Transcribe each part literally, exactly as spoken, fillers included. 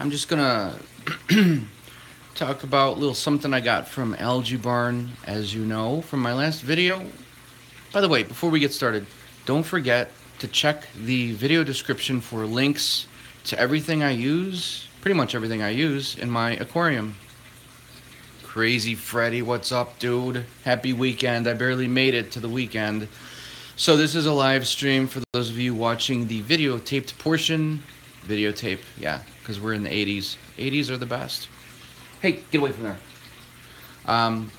I'm just gonna talk about a little something I got from AlgaeBarn, as you know, from my last video. By the way, before we get started, don't forget to check the video description for links to everything I use, pretty much everything I use in my aquarium. Crazy Freddy, what's up, dude? Happy weekend. I barely made it to the weekend. So this is a live stream for those of you watching the videotaped portion. Videotape, yeah, because we're in the eighties. eighties are the best. Hey, get away from there. Um,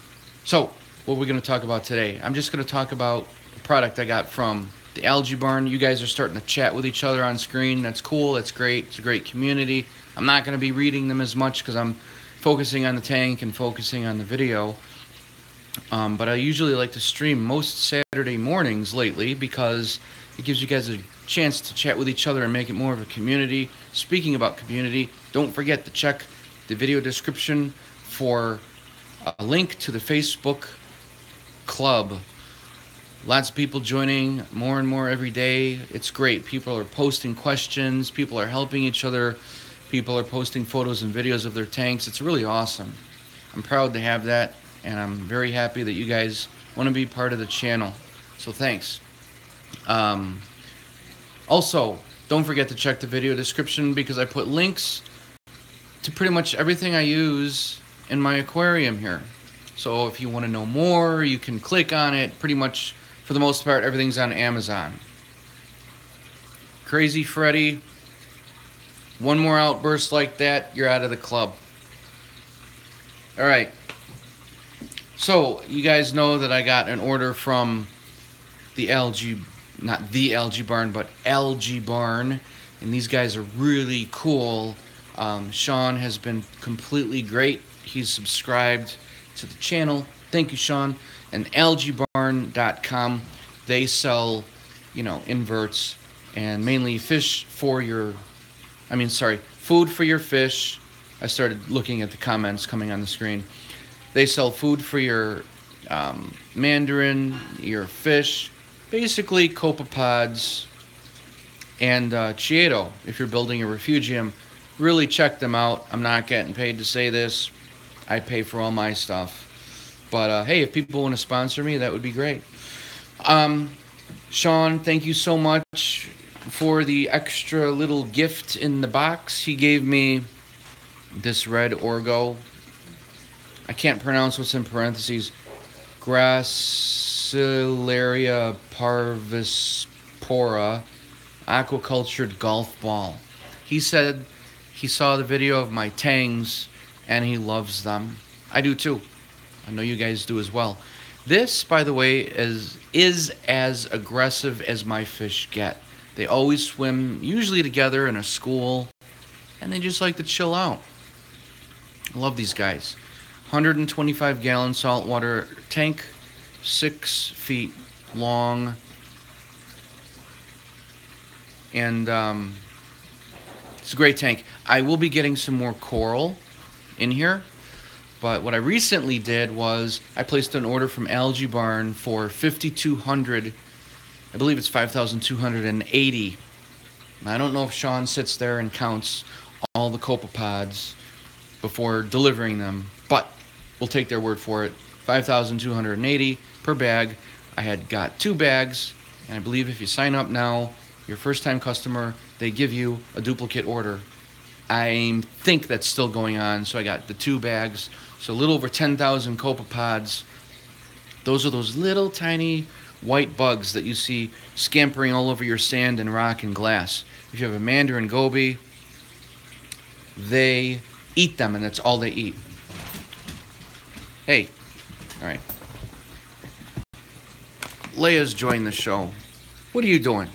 so what we're going to talk about today, I'm just going to talk about a product I got from the AlgaeBarn. You guys are starting to chat with each other on screen. That's cool. That's great. It's a great community. I'm not going to be reading them as much because I'm focusing on the tank and focusing on the video. Um, but I usually like to stream most Saturday mornings lately because it gives you guys a chance to chat with each other and make it more of a community. Speaking about community, don't forget to check the video description for a link to the Facebook club. Lots of people joining more and more every day. It's great. People are posting questions. People are helping each other. People are posting photos and videos of their tanks. It's really awesome. I'm proud to have that, and I'm very happy that you guys want to be part of the channel. So thanks. Um, also, don't forget to check the video description because I put links to pretty much everything I use in my aquarium here. So if you want to know more, you can click on it. Pretty much, for the most part, everything's on Amazon. Crazy Freddy, one more outburst like that, you're out of the club. All right. So you guys know that I got an order from the AlgaeBarn, not the AlgaeBarn, but AlgaeBarn, and these guys are really cool. Um, Sean has been completely great. He's subscribed to the channel. Thank you, Sean. And algae barn dot com, they sell, you know, inverts and mainly fish for your, I mean, sorry, food for your fish. I started looking at the comments coming on the screen. They sell food for your um, mandarin, your fish, basically copepods and uh, chiedo if you're building a refugium. Really check them out. I'm not getting paid to say this. I pay for all my stuff. But uh, hey, if people want to sponsor me, that would be great. Um, Sean, thank you so much for the extra little gift in the box. He gave me this red orgo. I can't pronounce what's in parentheses. Gracilaria parvispora aquacultured golf ball. He said he saw the video of my tangs, and he loves them. I do too. I know you guys do as well. This, by the way, is is as aggressive as my fish get. They always swim, usually together in a school, and they just like to chill out. I love these guys. one hundred twenty-five gallon saltwater tank, six feet long, and um, it's a great tank. I will be getting some more coral in here, but what I recently did was I placed an order from AlgaeBarn for fifty-two hundred, I believe it's five thousand two hundred eighty. I don't know if Sean sits there and counts all the copepods before delivering them, but we'll take their word for it. five thousand two hundred eighty per bag. I had got two bags, and I believe if you sign up now, your first-time customer, they give you a duplicate order. I think that's still going on, so I got the two bags. So a little over ten thousand copepods. Those are those little tiny white bugs that you see scampering all over your sand and rock and glass. If you have a Mandarin goby, they eat them, and that's all they eat. Hey. All right. Leia's joined the show. What are you doing?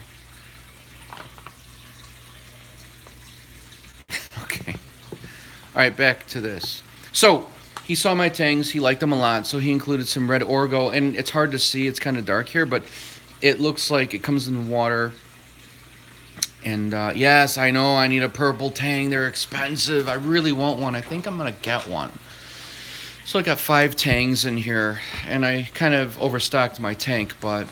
All right, back to this. So he saw my tangs. He liked them a lot, so he included some red orgo. And it's hard to see. It's kind of dark here, but it looks like it comes in the water. And, uh, yes, I know I need a purple tang. They're expensive. I really want one. I think I'm going to get one. So I got five tangs in here, and I kind of overstocked my tank. But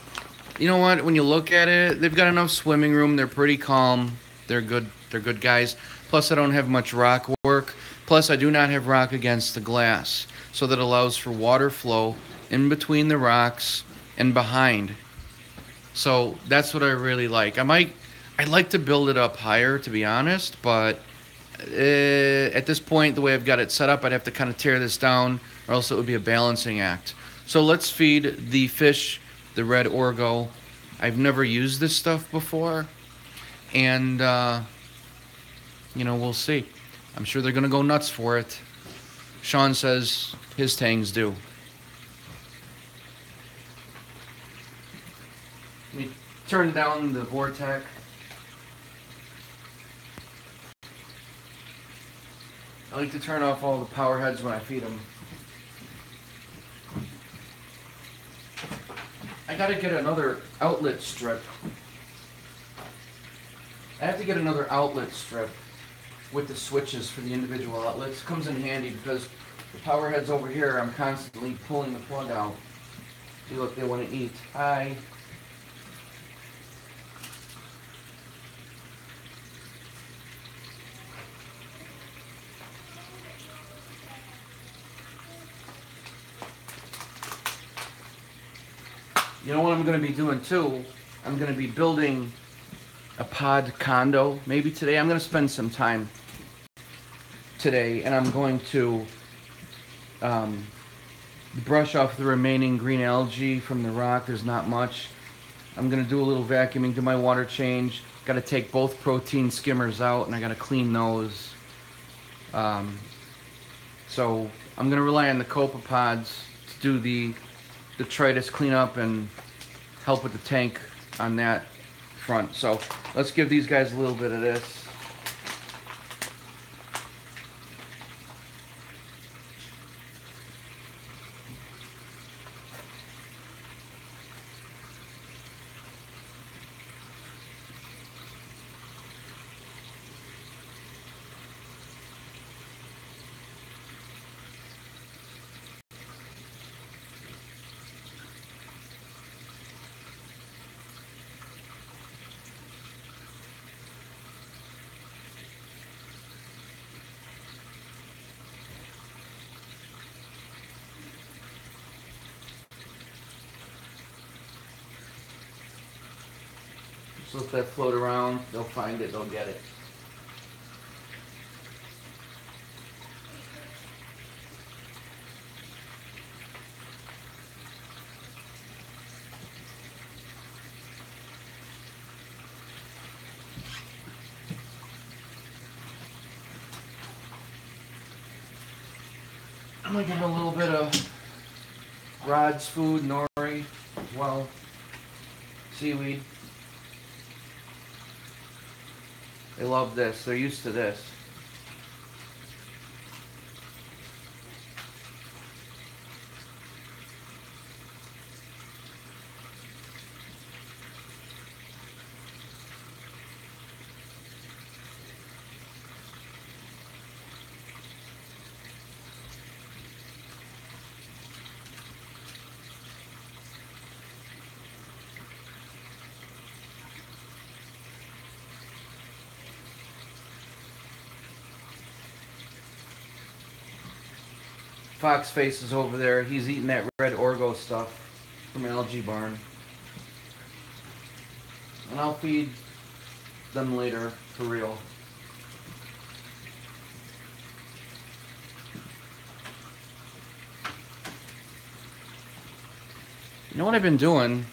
you know what? When you look at it, they've got enough swimming room. They're pretty calm. They're good. They're good guys. Plus, I don't have much rock work. Plus, I do not have rock against the glass, so that allows for water flow in between the rocks and behind. So that's what I really like. I might, I'd like to build it up higher, to be honest, but uh, at this point, the way I've got it set up, I'd have to kind of tear this down, or else it would be a balancing act. So let's feed the fish the red orgo. I've never used this stuff before, and uh, you know, we'll see. I'm sure they're gonna go nuts for it. Sean says his tangs do. Let me turn down the vortex. I like to turn off all the power heads when I feed them. I gotta get another outlet strip. I have to get another outlet strip with the switches for the individual outlets. It comes in handy because the power heads over here, I'm constantly pulling the plug out. See, look, they want to eat. Hi. You know what I'm going to be doing too? I'm going to be building a pod condo. Maybe today I'm going to spend some time today, and I'm going to um, brush off the remaining green algae from the rock. There's not much. I'm going to do a little vacuuming, do my water change. Got to take both protein skimmers out, and I got to clean those. Um, so I'm going to rely on the Copepods to do the detritus cleanup and help with the tank on that front. So let's give these guys a little bit of this. So if that float around, they'll find it, they'll get it. I'm gonna give them a little bit of Rod's Food, Nori, as well, seaweed. They love this. They're used to this. Foxface is over there. He's eating that red orgo stuff from Algae Barn. And I'll feed them later, for real. You know what I've been doing?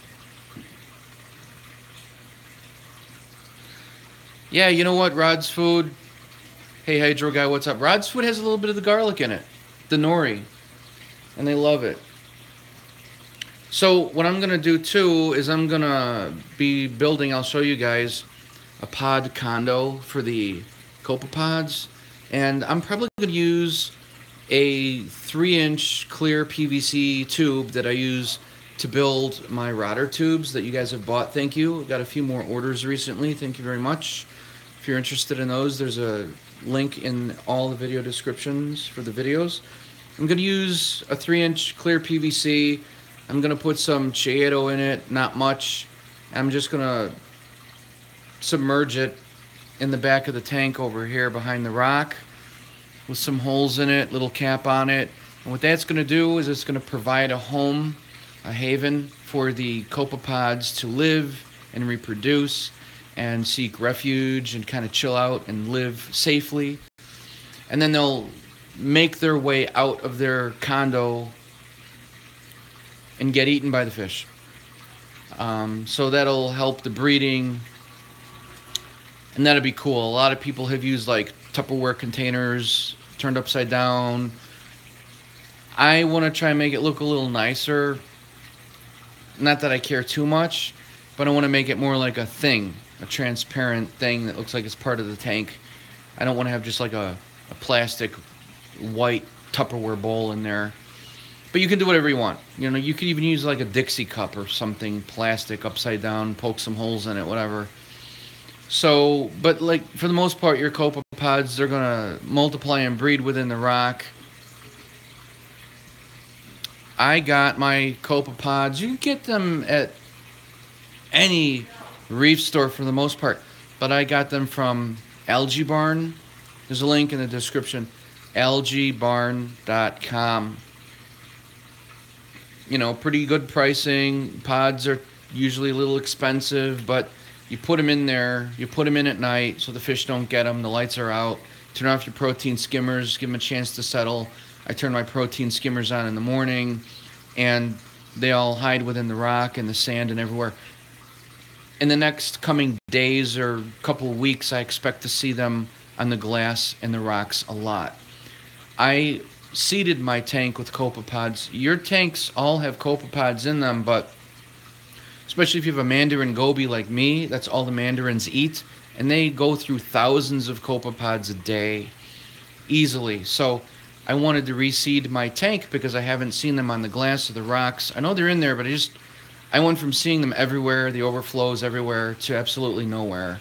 Yeah, you know what, Rod's Food? Hey, Hydro Guy, what's up? Rod's Food has a little bit of the garlic in it. The nori, and they love it. So what I'm gonna do too is I'm gonna be building, I'll show you guys, a pod condo for the Copepods, and I'm probably gonna use a three inch clear P V C tube that I use to build my rotter tubes that you guys have bought. Thank you. Got a few more orders recently. Thank you very much. If you're interested in those, there's a link in all the video descriptions for the videos. I'm going to use a three inch clear P V C. I'm going to put some chieto in it, not much. I'm just going to submerge it in the back of the tank over here behind the rock with some holes in it, little cap on it. And what that's going to do is it's going to provide a home, a haven for the copepods to live and reproduce and seek refuge and kind of chill out and live safely. And then they'll make their way out of their condo and get eaten by the fish. Um, so that'll help the breeding, and that'll be cool. A lot of people have used like Tupperware containers turned upside down. I want to try and make it look a little nicer. Not that I care too much, but I want to make it more like a thing, a transparent thing that looks like it's part of the tank. I don't want to have just like a, a plastic white Tupperware bowl in there. But you can do whatever you want. You know, you could even use like a Dixie cup or something, plastic, upside down, poke some holes in it, whatever. So, but like for the most part, your copepods, they're going to multiply and breed within the rock. I got my copepods. You can get them at any reef store for the most part, but I got them from AlgaeBarn. There's a link in the description, algae barn dot com. You know, pretty good pricing. Pods are usually a little expensive, but you put them in there, you put them in at night so the fish don't get them, the lights are out. Turn off your protein skimmers, give them a chance to settle. I turn my protein skimmers on in the morning, and they all hide within the rock and the sand and everywhere. In the next coming days or couple of weeks, I expect to see them on the glass and the rocks a lot. I seeded my tank with copepods. Your tanks all have copepods in them, but especially if you have a Mandarin goby like me, that's all the mandarins eat, and they go through thousands of copepods a day easily. So I wanted to reseed my tank because I haven't seen them on the glass or the rocks. I know they're in there, but I just I went from seeing them everywhere, the overflows everywhere, to absolutely nowhere.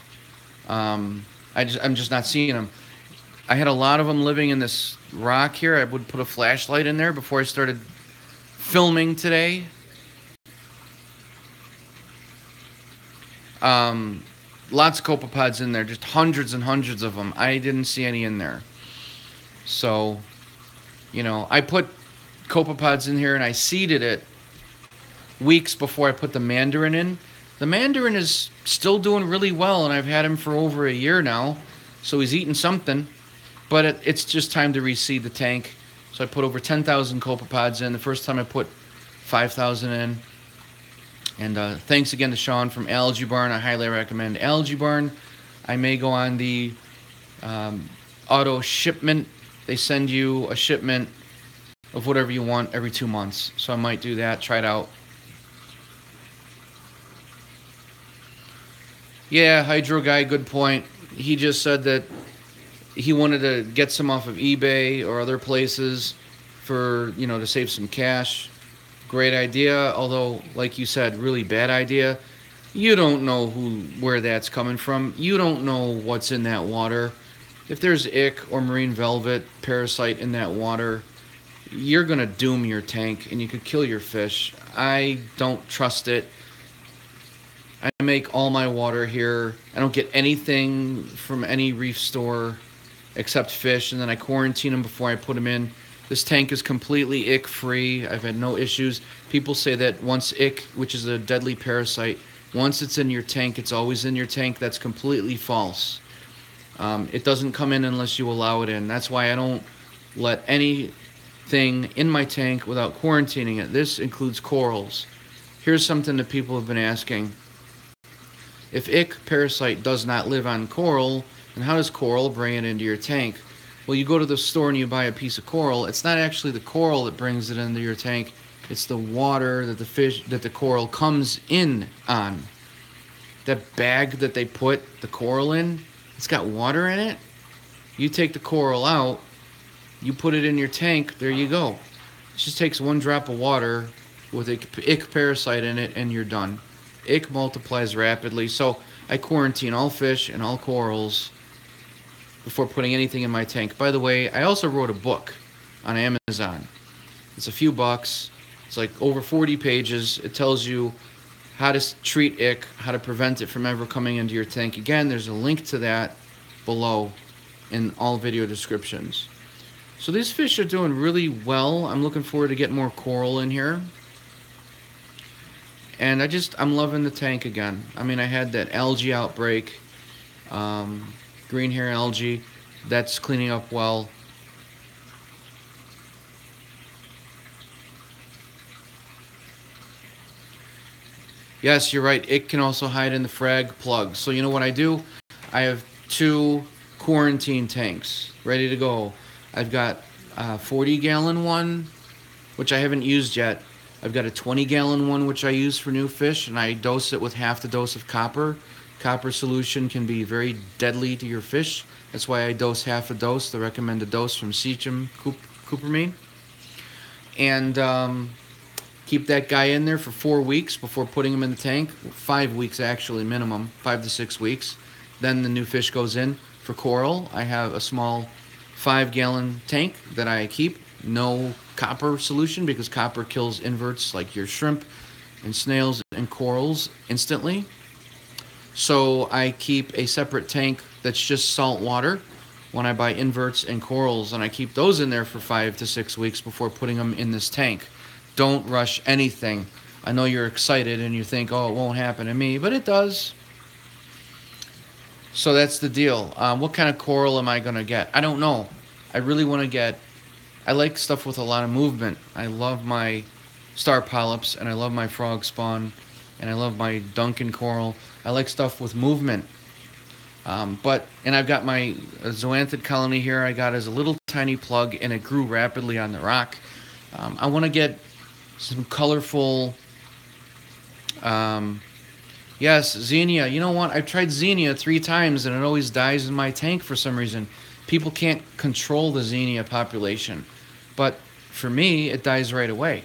Um, I just, I'm just not seeing them. I had a lot of them living in this rock here. I would put a flashlight in there before I started filming today. Um, lots of copepods in there, just hundreds and hundreds of them. I didn't see any in there. So, you know, I put copepods in here and I seeded it weeks before I put the mandarin in. The mandarin is still doing really well, and I've had him for over a year now, so he's eating something. But it, it's just time to reseed the tank. So I put over ten thousand copepods in. The first time I put five thousand in. And uh, thanks again to Sean from AlgaeBarn. I highly recommend AlgaeBarn. I may go on the um, auto shipment. They send you a shipment of whatever you want every two months. So I might do that. Try it out. Yeah, Hydro Guy, good point. He just said that he wanted to get some off of eBay or other places for, you know, to save some cash. Great idea, although, like you said, really bad idea. You don't know who, where that's coming from. You don't know what's in that water. If there's ick or marine velvet parasite in that water, you're going to doom your tank and you could kill your fish. I don't trust it. I make all my water here. I don't get anything from any reef store except fish, and then I quarantine them before I put them in. This tank is completely ick-free. I've had no issues. People say that once ick, which is a deadly parasite, once it's in your tank, it's always in your tank. That's completely false. Um, it doesn't come in unless you allow it in. That's why I don't let anything in my tank without quarantining it. This includes corals. Here's something that people have been asking. If ick parasite does not live on coral, and how does coral bring it into your tank? Well, you go to the store and you buy a piece of coral. It's not actually the coral that brings it into your tank. It's the water that the fish, that the coral comes in on. That bag that they put the coral in, it's got water in it. You take the coral out, you put it in your tank, there you go. It just takes one drop of water with ick parasite in it and you're done. Ick multiplies rapidly, so I quarantine all fish and all corals before putting anything in my tank. By the way, I also wrote a book on Amazon. It's a few bucks. It's like over forty pages. It tells you how to treat ick, how to prevent it from ever coming into your tank. Again, there's a link to that below in all video descriptions. So these fish are doing really well. I'm looking forward to getting more coral in here. And I just, I'm loving the tank again. I mean, I had that algae outbreak, um, green hair algae, that's cleaning up well. Yes, you're right, it can also hide in the frag plug. So you know what I do? I have two quarantine tanks ready to go. I've got a forty gallon one, which I haven't used yet. I've got a twenty gallon one, which I use for new fish, and I dose it with half the dose of copper. Copper solution can be very deadly to your fish. That's why I dose half a dose, the recommended dose from Seachum Coopermine. And um, keep that guy in there for four weeks before putting him in the tank. Five weeks, actually, minimum, five to six weeks. Then the new fish goes in. For coral, I have a small five gallon tank that I keep. No copper solution, because copper kills inverts like your shrimp and snails and corals instantly. So I keep a separate tank that's just salt water when I buy inverts and corals, and I keep those in there for five to six weeks before putting them in this tank. Don't rush anything. I know you're excited and you think, oh, it won't happen to me, but it does. So that's the deal. Um, what kind of coral am I going to get? I don't know. I really want to get... I like stuff with a lot of movement. I love my star polyps, and I love my frog spawn, and I love my Duncan coral. I like stuff with movement. Um, but, and I've got my zoanthid colony here I got as a little tiny plug, and it grew rapidly on the rock. Um, I want to get some colorful, um, yes, Xenia. You know what? I've tried Xenia three times, and it always dies in my tank for some reason. People can't control the Xenia population. But for me, it dies right away.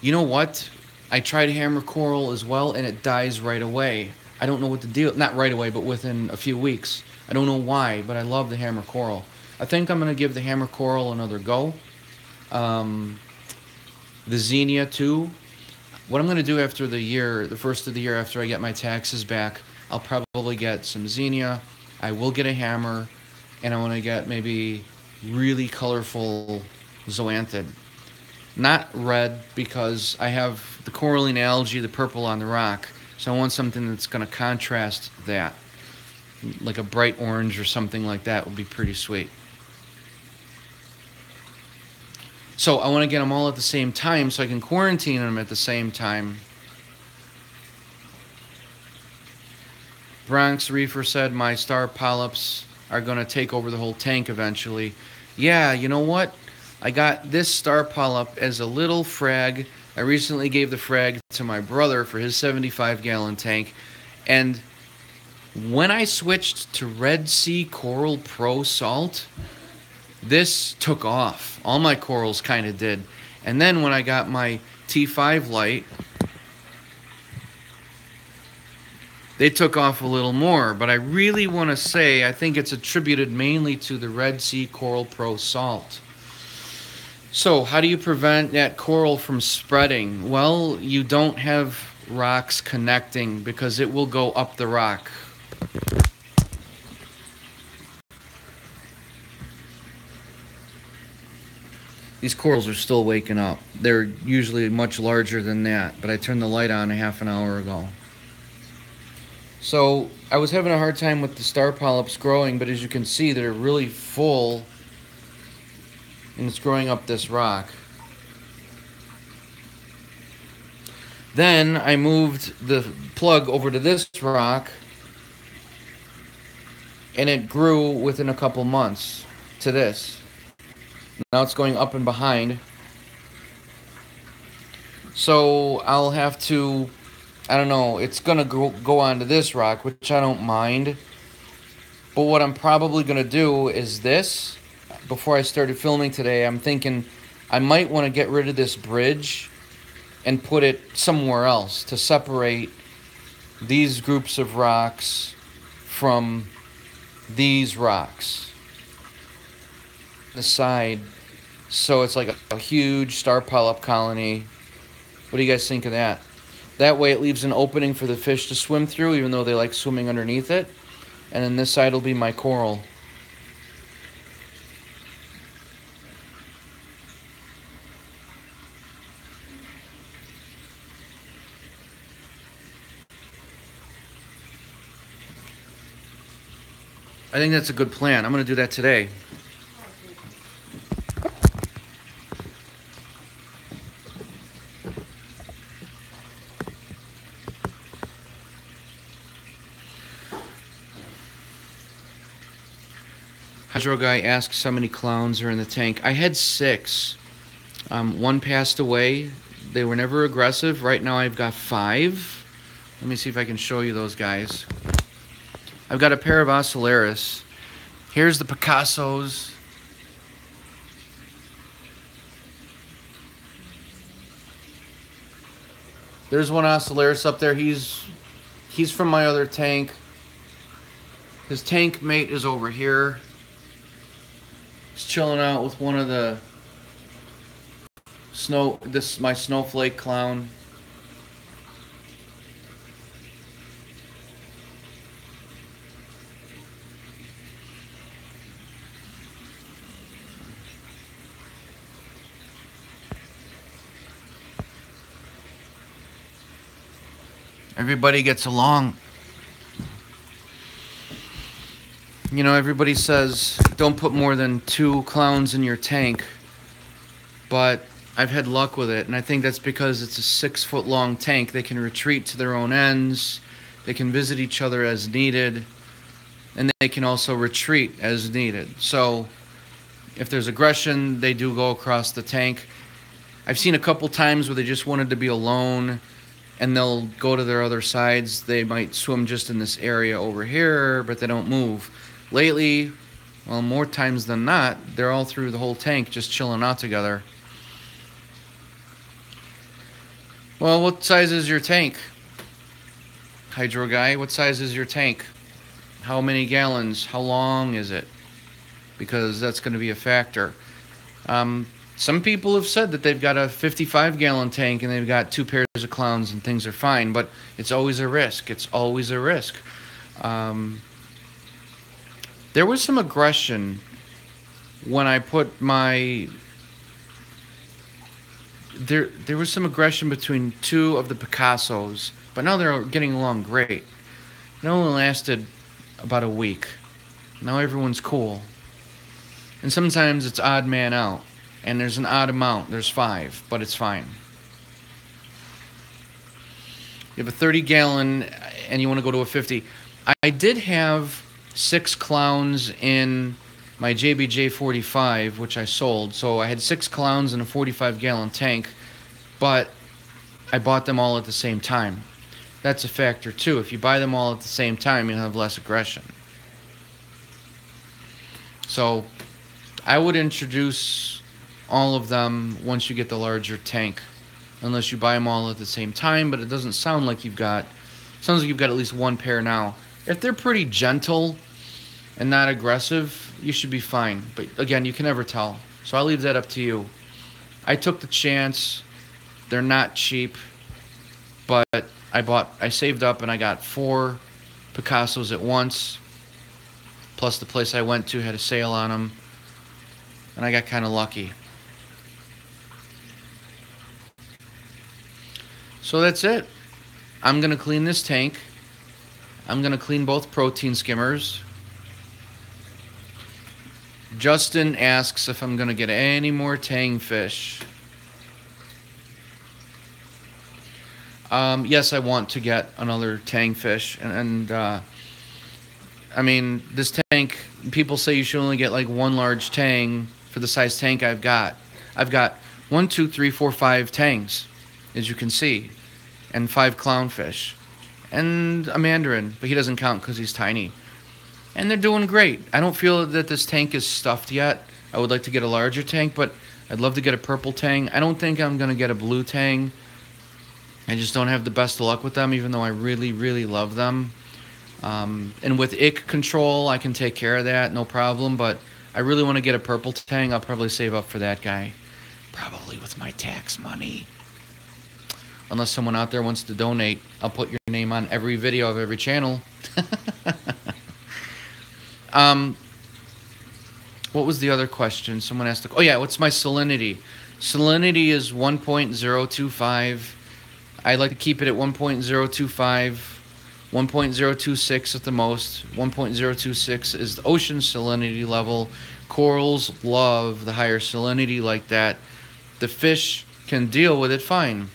You know what? I tried hammer coral as well, and it dies right away. I don't know what the deal... Not right away, but within a few weeks. I don't know why, but I love the hammer coral. I think I'm going to give the hammer coral another go. Um, the Xenia, too. What I'm going to do after the year, the first of the year after I get my taxes back, I'll probably get some Xenia. I will get a hammer, and I want to get maybe really colorful zoanthid. Not red, because I have the coralline algae, the purple on the rock, so I want something that's going to contrast that. Like a bright orange or something like that would be pretty sweet. So I want to get them all at the same time so I can quarantine them at the same time. Bronx Reefer said my star polyps are going to take over the whole tank eventually. Yeah, you know what? I got this star polyp as a little frag. I recently gave the frag to my brother for his seventy-five gallon tank. And when I switched to Red Sea Coral Pro Salt, this took off. All my corals kind of did. And then when I got my T five light, they took off a little more, but I really want to say I think it's attributed mainly to the Red Sea Coral Pro Salt. So how do you prevent that coral from spreading? Well, you don't have rocks connecting because it will go up the rock. These corals are still waking up. They're usually much larger than that, but I turned the light on a half an hour ago. So I was having a hard time with the star polyps growing, but as you can see, they're really full, and it's growing up this rock. Then I moved the plug over to this rock, and it grew within a couple months to this. Now it's going up and behind. So I'll have to... I don't know, it's going to go, go onto this rock, which I don't mind. But what I'm probably going to do is this. Before I started filming today, I'm thinking I might want to get rid of this bridge and put it somewhere else to separate these groups of rocks from these rocks. The side. So it's like a, a huge star polyp colony. What do you guys think of that? That way it leaves an opening for the fish to swim through, even though they like swimming underneath it. and then this side will be my coral. I think that's a good plan. I'm going to do that today. Hydro guy asks how many clowns are in the tank. I had six. Um, one passed away. They were never aggressive. Right now I've got five. Let me see if I can show you those guys. I've got a pair of Ocellaris. Here's the Picassos. There's one Ocellaris up there. He's he's from my other tank. His tank mate is over here. He's chilling out with one of the snow. This is my snowflake clown. Everybody gets along. You know, everybody says don't put more than two clowns in your tank, but I've had luck with it, and I think that's because it's a six foot long tank. They can retreat to their own ends, they can visit each other as needed, and they can also retreat as needed. So if there's aggression, they do go across the tank. I've seen a couple times where they just wanted to be alone, and they'll go to their other sides. They might swim just in this area over here, but they don't move. Lately, well, more times than not, they're all through the whole tank just chilling out together. Well, what size is your tank? Hydro guy, what size is your tank? How many gallons? How long is it? Because that's going to be a factor. Um... Some people have said that they've got a fifty-five gallon tank and they've got two pairs of clowns and things are fine, but it's always a risk. It's always a risk. Um, there was some aggression when I put my... There, there was some aggression between two of the Picassos, but now they're getting along great. It only lasted about a week. Now everyone's cool. And sometimes it's odd man out. And there's an odd amount. There's five, but it's fine. You have a thirty gallon and you want to go to a fifty. I did have six clowns in my J B J forty-five, which I sold. So I had six clowns in a forty-five gallon tank, but I bought them all at the same time. That's a factor too. If you buy them all at the same time, you'll have less aggression. So I would introduce all of them once you get the larger tank, unless you buy them all at the same time. But it doesn't sound like you've got sounds like you've got at least one pair now. If they're pretty gentle and not aggressive, you should be fine. But again, you can never tell, so I'll leave that up to you. I took the chance. They're not cheap, but I bought I saved up and I got four Picassos at once, plus the place I went to had a sale on them, and I got kind of lucky. So that's it. I'm going to clean this tank. I'm going to clean both protein skimmers. Justin asks if I'm going to get any more tang fish. Um, yes, I want to get another tang fish. And, and uh, I mean, this tank, people say you should only get like one large tang for the size tank I've got. I've got one, two, three, four, five tangs, as you can see, and five clownfish, and a mandarin, but he doesn't count because he's tiny. And they're doing great. I don't feel that this tank is stuffed yet. I would like to get a larger tank, but I'd love to get a purple tang. I don't think I'm going to get a blue tang. I just don't have the best of luck with them, even though I really, really love them. Um, and with Ich control, I can take care of that, no problem, but I really want to get a purple tang. I'll probably save up for that guy, probably with my tax money. Unless someone out there wants to donate, I'll put your name on every video of every channel. Um, what was the other question? Someone asked, the, oh yeah, what's my salinity? Salinity is one point zero two five. I like to keep it at one point zero two five, one point zero two six at the most. one point zero two six is the ocean salinity level. Corals love the higher salinity like that. The fish can deal with it fine.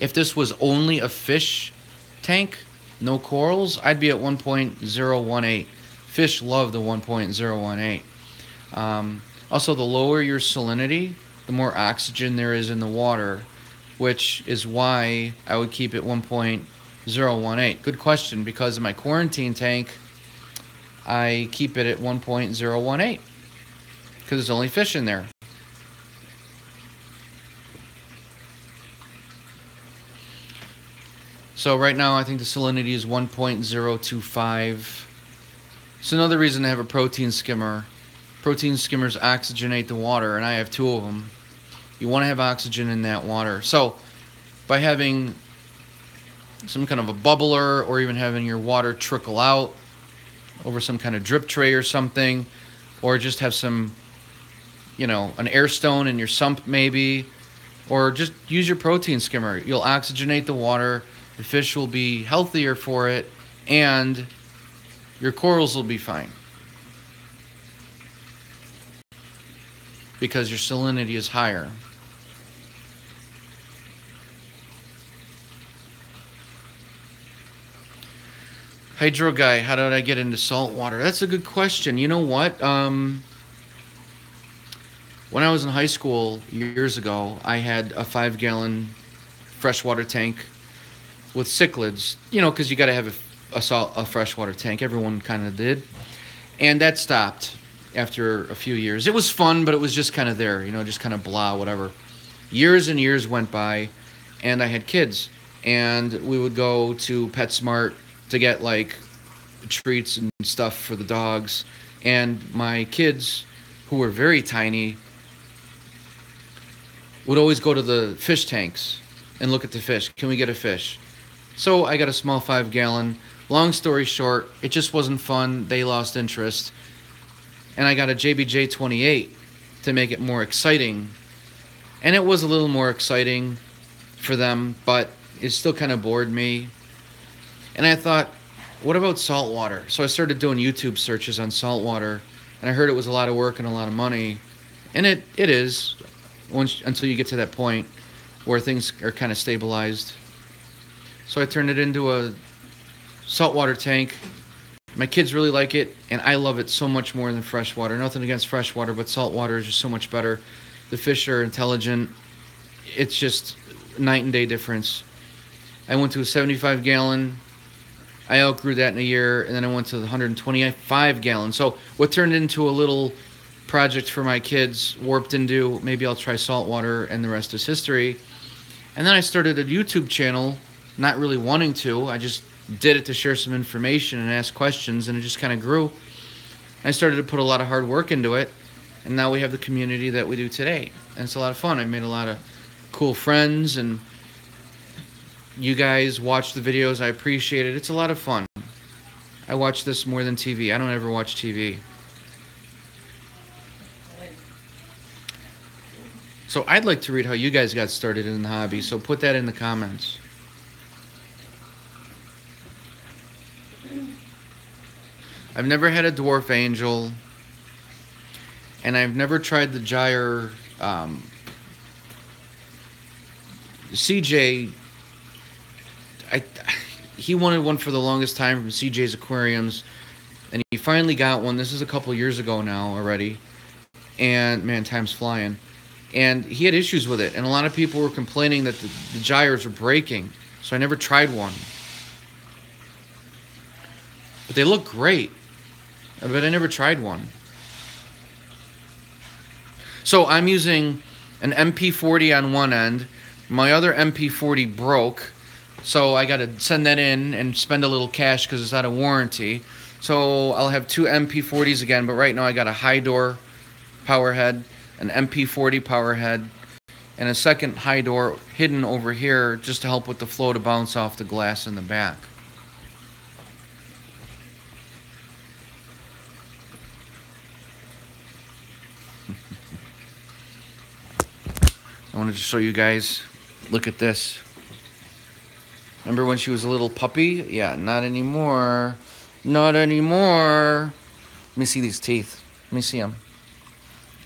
If this was only a fish tank, no corals, I'd be at one point zero one eight. Fish love the one point zero one eight. Um, also, the lower your salinity, the more oxygen there is in the water, which is why I would keep it one point zero one eight. Good question, because in my quarantine tank, I keep it at one point zero one eight because there's only fish in there. So right now I think the salinity is one point zero two five. It's another reason to have a protein skimmer. Protein skimmers oxygenate the water, and I have two of them. You want to have oxygen in that water. So by having some kind of a bubbler or even having your water trickle out over some kind of drip tray or something, or just have some, you know, an air stone in your sump maybe, or just use your protein skimmer. You'll oxygenate the water. The fish will be healthier for it, and your corals will be fine because your salinity is higher. Hydro guy, how did I get into salt water? That's a good question. You know what? Um, when I was in high school years ago, I had a five-gallon freshwater tank with cichlids, you know, because you got to have a, a salt, a freshwater tank. Everyone kind of did, and that stopped after a few years. It was fun, but it was just kind of there, you know, just kind of blah, whatever. Years and years went by, and I had kids, and we would go to PetSmart to get like treats and stuff for the dogs, and my kids, who were very tiny, would always go to the fish tanks and look at the fish. Can we get a fish? So I got a small five gallon. Long story short, it just wasn't fun. They lost interest. And I got a J B J twenty-eight to make it more exciting. And it was a little more exciting for them, but it still kind of bored me. And I thought, what about salt water? So I started doing YouTube searches on salt water, and I heard it was a lot of work and a lot of money. And it, it is, once, until you get to that point where things are kind of stabilized. So I turned it into a saltwater tank. My kids really like it, and I love it so much more than freshwater. Nothing against freshwater, but saltwater is just so much better. The fish are intelligent. It's just night and day difference. I went to a seventy-five gallon. I outgrew that in a year, and then I went to the one hundred twenty-five gallon. So what turned into a little project for my kids warped into, maybe I'll try saltwater, and the rest is history. And then I started a YouTube channel, not really wanting to. I just did it to share some information and ask questions, and it just kind of grew. I started to put a lot of hard work into it, and now we have the community that we do today. And it's a lot of fun. I made a lot of cool friends, and you guys watch the videos. I appreciate it. It's a lot of fun. I watch this more than T V. I don't ever watch T V. So I'd like to read how you guys got started in the hobby, so put that in the comments. I've never had a dwarf angel, and I've never tried the gyre. Um, C J, I, he wanted one for the longest time from C J's Aquariums, and he finally got one. This is a couple years ago now already, and man, time's flying. And he had issues with it, and a lot of people were complaining that the, the gyres were breaking, so I never tried one. But they look great. But I never tried one. So I'm using an M P forty on one end. My other M P forty broke, so I got to send that in and spend a little cash because it's out of warranty. So I'll have two M P forties again, but right now I got a Hydor power head, an M P forty power head, and a second Hydor hidden over here just to help with the flow to bounce off the glass in the back. I wanted to show you guys. Look at this. Remember when she was a little puppy? Yeah, not anymore. Not anymore. Let me see these teeth. Let me see them.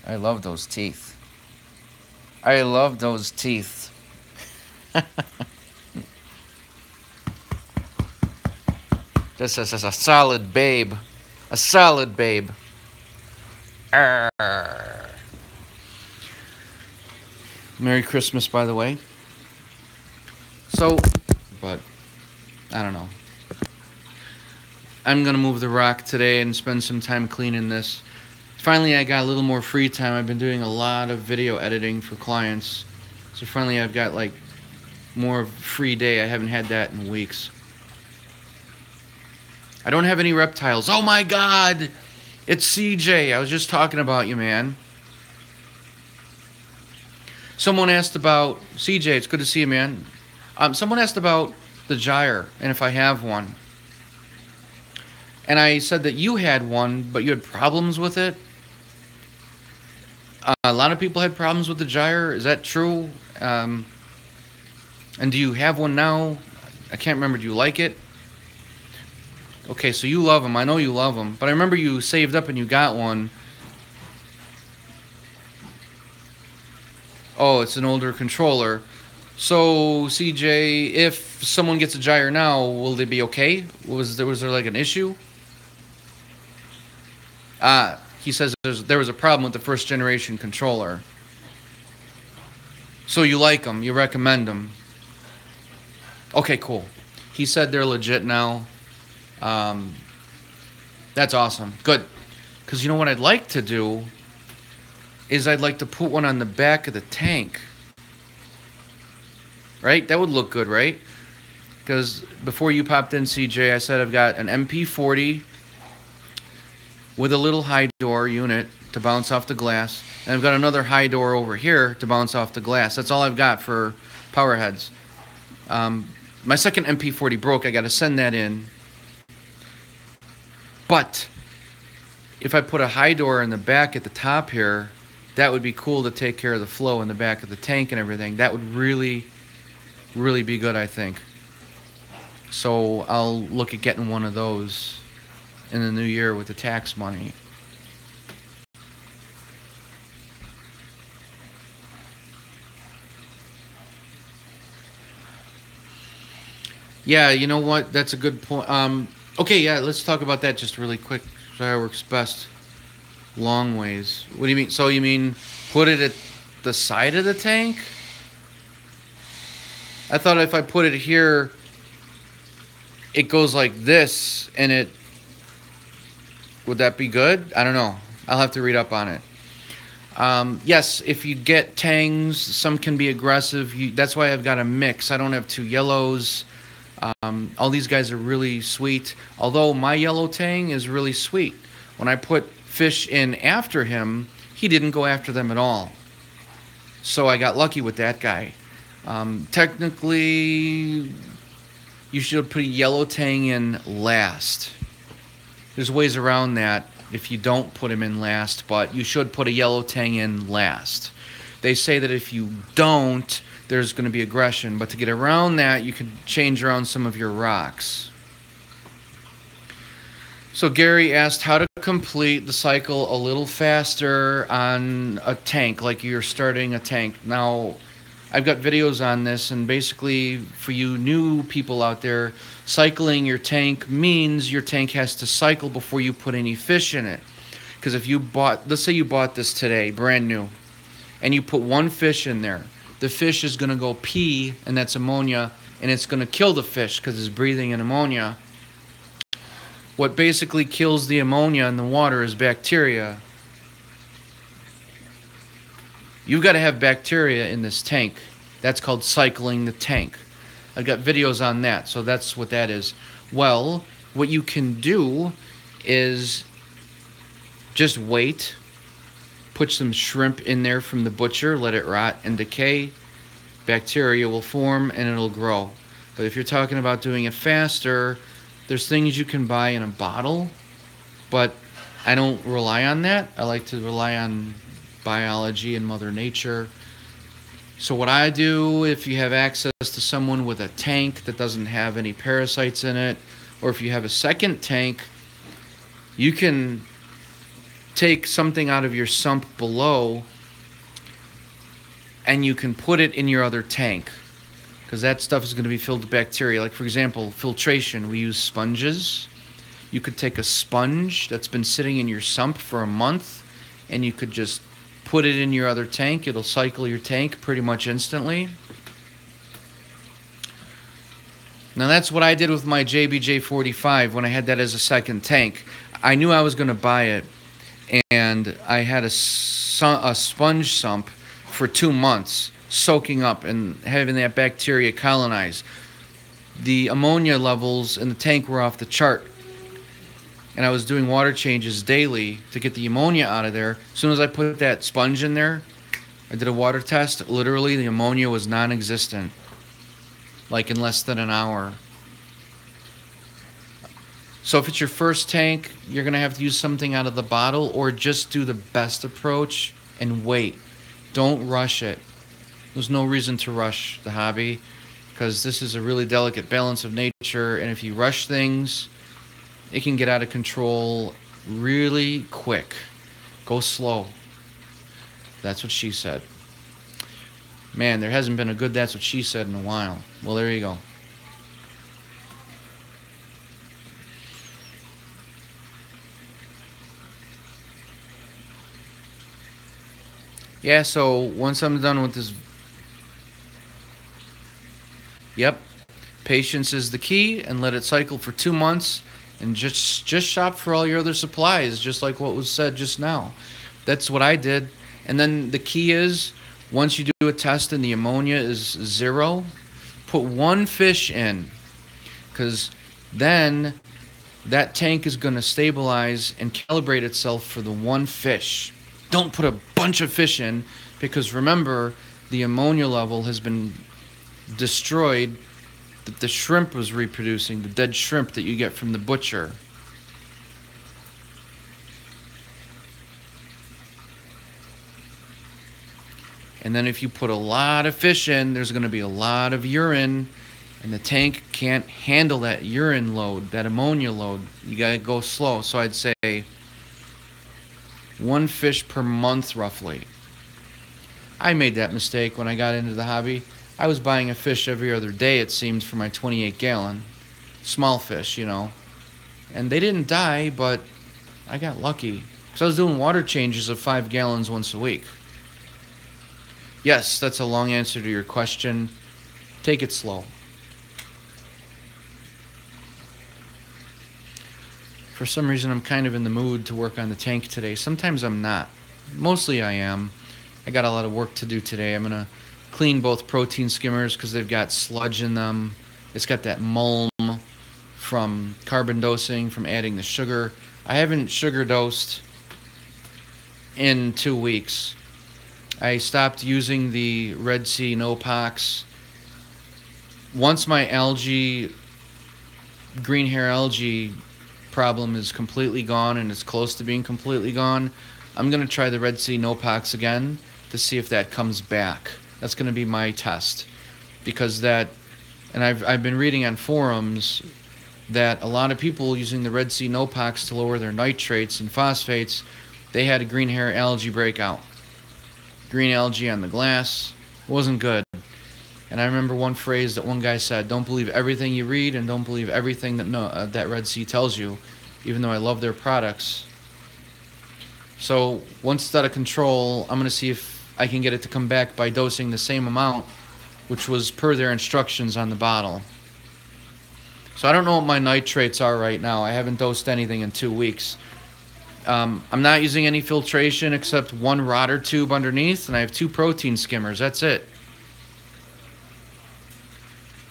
I love those teeth. I love those teeth. This is a solid babe. A solid babe. Arr. Merry Christmas, by the way. So, but, I don't know. I'm going to move the rock today and spend some time cleaning this. Finally, I got a little more free time. I've been doing a lot of video editing for clients. So finally, I've got, like, more free day. I haven't had that in weeks. I don't have any reptiles. Oh, my God! It's C J. I was just talking about you, man. Someone asked about... C J, it's good to see you, man. Um, someone asked about the gyre and if I have one. And I said that you had one, but you had problems with it. Uh, a lot of people had problems with the gyre. Is that true? Um, and do you have one now? I can't remember. Do you like it? Okay, so you love them. I know you love them. But I remember you saved up and you got one. Oh, it's an older controller. So, C J, if someone gets a gyre now, will they be okay? Was there, was there like an issue? Ah, he says there's, there was a problem with the first generation controller. So you like them, you recommend them. Okay, cool. He said they're legit now. Um, that's awesome. Good. Because you know what I'd like to do is I'd like to put one on the back of the tank. Right? That would look good, right? Because before you popped in, C J, I said I've got an M P forty with a little Hydor unit to bounce off the glass. And I've got another Hydor over here to bounce off the glass. That's all I've got for power heads. Um, my second M P forty broke. I got to send that in. But if I put a Hydor in the back at the top here, that would be cool to take care of the flow in the back of the tank and everything. That would really, really be good, I think. So I'll look at getting one of those in the new year with the tax money. Yeah, you know what? That's a good point. Um, Okay, yeah, let's talk about that just really quick. Gyre works best long ways. What do you mean? So you mean put it at the side of the tank? I thought if I put it here, it goes like this, and it... Would that be good? I don't know. I'll have to read up on it. Um, yes, if you get tangs, some can be aggressive. You, that's why I've got a mix. I don't have two yellows. Um, all these guys are really sweet, although my yellow tang is really sweet. When I put fish in after him, he didn't go after them at all. So I got lucky with that guy. Um, technically, you should put a yellow tang in last. There's ways around that if you don't put him in last, but you should put a yellow tang in last. They say that if you don't, there's going to be aggression. But to get around that, you can change around some of your rocks. So Gary asked how to complete the cycle a little faster on a tank, like you're starting a tank. Now, I've got videos on this, and basically for you new people out there, cycling your tank means your tank has to cycle before you put any fish in it. Because if you bought, let's say you bought this today, brand new, and you put one fish in there, the fish is going to go pee, and that's ammonia, and it's going to kill the fish because it's breathing in ammonia. What basically kills the ammonia in the water is bacteria. You've got to have bacteria in this tank. That's called cycling the tank. I've got videos on that, so that's what that is. Well, what you can do is just wait. Put some shrimp in there from the butcher, let it rot and decay. Bacteria will form and it'll grow. But if you're talking about doing it faster, there's things you can buy in a bottle, but I don't rely on that. I like to rely on biology and Mother Nature. So what I do, if you have access to someone with a tank that doesn't have any parasites in it, or if you have a second tank, you can take something out of your sump below and you can put it in your other tank, because that stuff is going to be filled with bacteria. Like, for example, filtration, we use sponges. You could take a sponge that's been sitting in your sump for a month and you could just put it in your other tank. It'll cycle your tank pretty much instantly. Now that's what I did with my J B J forty-five when I had that as a second tank. I knew I was going to buy it, and I had a, su- a sponge sump for two months soaking up and having that bacteria colonize. The ammonia levels in the tank were off the chart, and I was doing water changes daily to get the ammonia out of there. As soon as I put that sponge in there, I did a water test. Literally, the ammonia was non-existent, like in less than an hour. So if it's your first tank, you're going to have to use something out of the bottle, or just do the best approach and wait. Don't rush it. There's no reason to rush the hobby, because this is a really delicate balance of nature, and if you rush things, it can get out of control really quick. Go slow. That's what she said. Man, there hasn't been a good "that's what she said" in a while. Well, there you go. Yeah, so once I'm done with this... Yep. Patience is the key, and let it cycle for two months. And just just shop for all your other supplies, just like what was said just now. That's what I did. And then the key is, once you do a test and the ammonia is zero, put one fish in, because then that tank is going to stabilize and calibrate itself for the one fish. Don't put a bunch of fish in, because remember, the ammonia level has been destroyed that the shrimp was reproducing, the dead shrimp that you get from the butcher. And then if you put a lot of fish in, there's going to be a lot of urine, and the tank can't handle that urine load, that ammonia load. You got to go slow. So I'd say one fish per month, roughly. I made that mistake when I got into the hobby. I was buying a fish every other day, it seemed, for my twenty-eight gallon. Small fish, you know. And they didn't die, but I got lucky, because I was doing water changes of five gallons once a week. Yes, that's a long answer to your question. Take it slow. For some reason, I'm kind of in the mood to work on the tank today. Sometimes I'm not. Mostly I am. I got a lot of work to do today. I'm going to clean both protein skimmers, because they've got sludge in them. It's got that mulm from carbon dosing, from adding the sugar. I haven't sugar dosed in two weeks. I stopped using the Red Sea No-Pox. Once my algae, green hair algae problem is completely gone, and it's close to being completely gone, I'm going to try the Red Sea No-Pox again to see if that comes back. That's going to be my test, because that, and I've I've been reading on forums that a lot of people using the Red Sea No-Pox to lower their nitrates and phosphates, they had a green hair algae breakout. Green algae on the glass wasn't good. And I remember one phrase that one guy said: "Don't believe everything you read, and don't believe everything that no uh, that Red Sea tells you." Even though I love their products. So once it's out of control, I'm going to see if I can get it to come back by dosing the same amount, which was per their instructions on the bottle. So I don't know what my nitrates are right now. I haven't dosed anything in two weeks. Um, I'm not using any filtration except one rotter tube underneath, and I have two protein skimmers. That's it.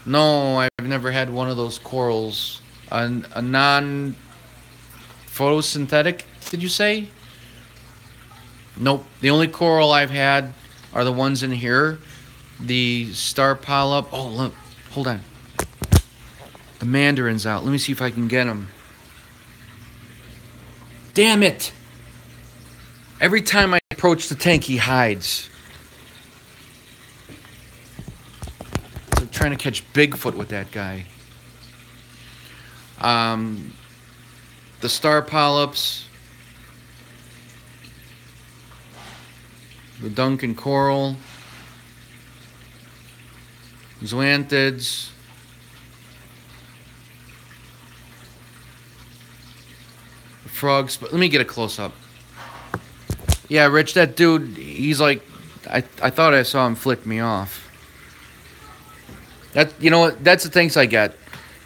No, I've never had one of those corals. A, a non-photosynthetic, did you say? Nope. The only coral I've had are the ones in here. The star polyp. Oh, look. Hold on. The mandarin's out. Let me see if I can get them. Damn it. Every time I approach the tank, he hides. trying to catch Bigfoot with that guy. Um, the star polyps, the Duncan coral, zoanthids, the frog spawn. Let me get a close up. Yeah, Rich, that dude, he's like, I, I thought I saw him flick me off. That, you know what, that's the thanks I get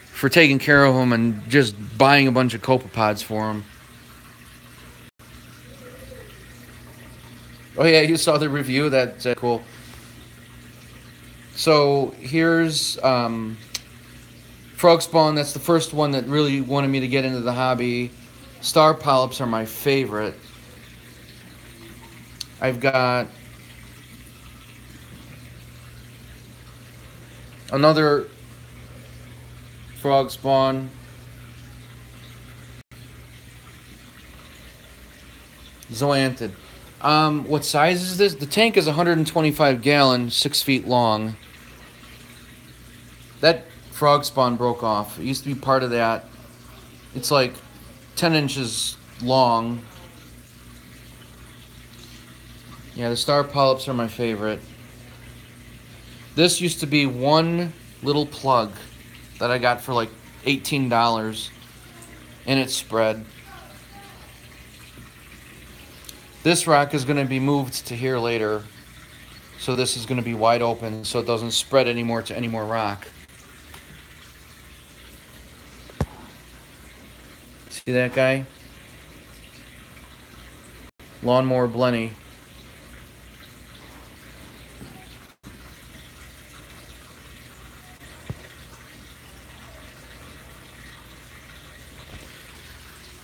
for taking care of him and just buying a bunch of Copepods for him. Oh yeah, you saw the review, that's uh, cool. So here's um, frog spawn, that's the first one that really wanted me to get into the hobby. Star polyps are my favorite. I've got another frog spawn, zoanthid. Um, what size is this? The tank is one hundred twenty-five gallon, six feet long. That frog spawn broke off. It used to be part of that. It's like ten inches long. Yeah, the star polyps are my favorite. This used to be one little plug that I got for like eighteen dollars, and it spread. This rock is going to be moved to here later, so this is going to be wide open so it doesn't spread anymore to any more rock. See that guy? Lawnmower Blenny.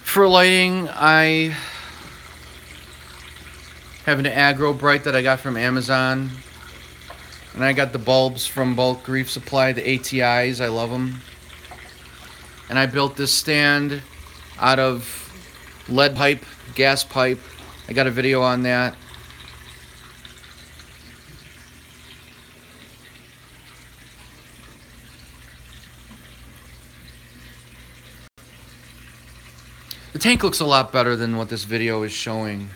For lighting, I have an aggro bright that I got from Amazon, and I got the bulbs from Bulk Reef Supply, the A T Is. I love them. And I built this stand out of lead pipe, gas pipe. I got a video on that. The tank looks a lot better than what this video is showing.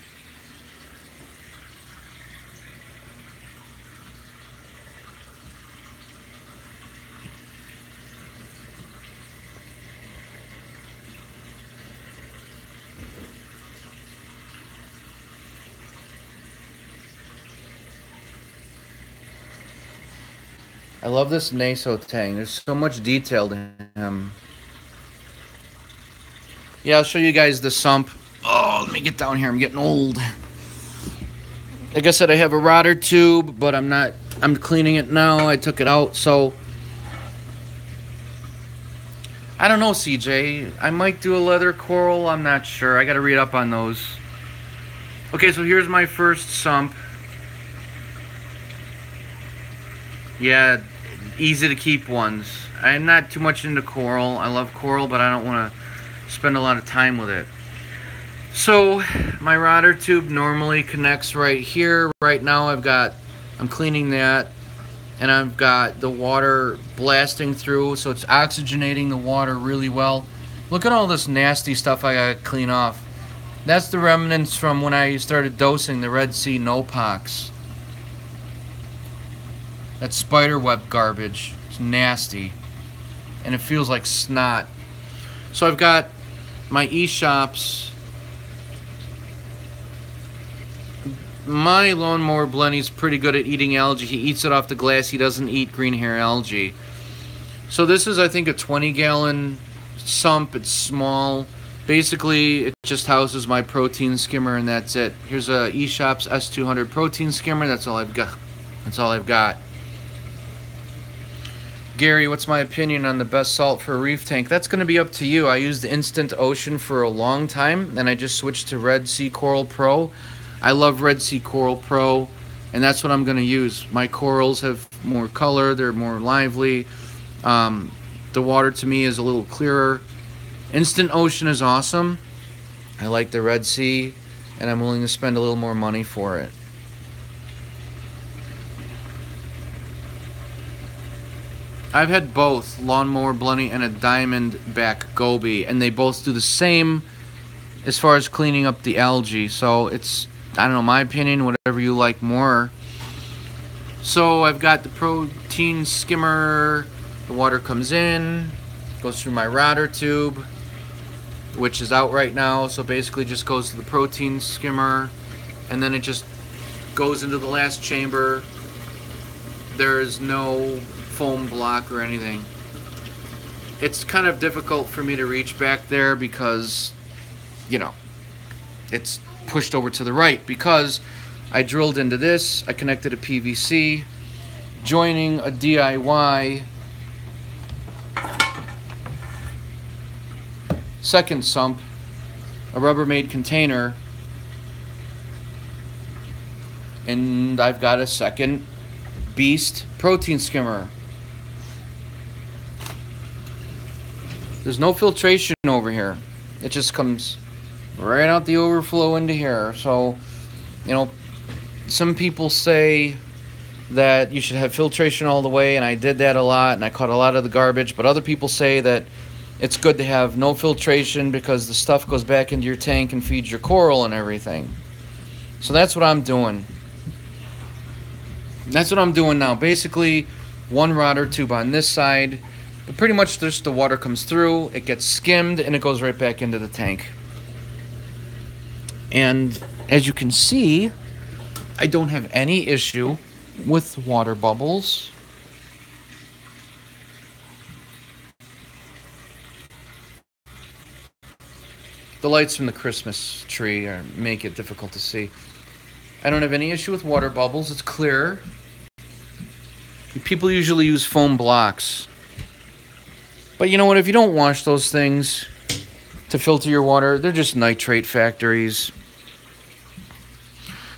I love this Naso tang. There's so much detail in him. Yeah, I'll show you guys the sump. Oh, let me get down here. I'm getting old. Like I said, I have a rotter tube, but I'm not. I'm cleaning it now. I took it out, so I don't know, C J. I might do a leather coral. I'm not sure. I got to read up on those. Okay, so here's my first sump. Yeah, easy to keep ones. I'm not too much into coral. I love coral, but I don't want to spend a lot of time with it. So my rotter tube normally connects right here. Right now I've got, I'm cleaning that, and I've got the water blasting through, so it's oxygenating the water really well. Look at all this nasty stuff I gotta clean off. That's the remnants from when I started dosing the Red Sea No-Pox. That spider web garbage, it's nasty, and it feels like snot. So I've got my eShopps, my Lawnmower Blenny's pretty good at eating algae. He eats it off the glass. He doesn't eat green hair algae. So this is, I think, a twenty gallon sump. It's small. Basically, it just houses my protein skimmer, and that's it. Here's a eShopps S two hundred protein skimmer. That's all I've got. That's all I've got. Gary, what's my opinion on the best salt for a reef tank? That's going to be up to you. I used the Instant Ocean for a long time, and I just switched to Red Sea Coral Pro. I love Red Sea Coral Pro, and that's what I'm going to use. My corals have more color. They're more lively. Um, the water, to me, is a little clearer. Instant Ocean is awesome. I like the Red Sea, and I'm willing to spend a little more money for it. I've had both Lawnmower Blenny and a Diamondback goby, and they both do the same as far as cleaning up the algae. So it's, I don't know, my opinion, whatever you like more. So I've got the protein skimmer. The water comes in, goes through my rotter tube, which is out right now. So basically just goes to the protein skimmer, and then it just goes into the last chamber. There is no foam block or anything. It's kind of difficult for me to reach back there because, you know, it's pushed over to the right because I drilled into this, I connected a P V C, joining a D I Y second sump, a Rubbermaid container, and I've got a second beast protein skimmer. There's no filtration over here. It just comes right out the overflow into here. So, you know, some people say that you should have filtration all the way, and I did that a lot, and I caught a lot of the garbage. But other people say that it's good to have no filtration because the stuff goes back into your tank and feeds your coral and everything. So that's what I'm doing. That's what I'm doing now. Basically, one rotter tube on this side, but pretty much just the water comes through, it gets skimmed, and it goes right back into the tank. And as you can see, I don't have any issue with water bubbles. The lights from the Christmas tree are, make it difficult to see. I don't have any issue with water bubbles. It's clear. People usually use foam blocks. But you know what? If you don't wash those things to filter your water, they're just nitrate factories.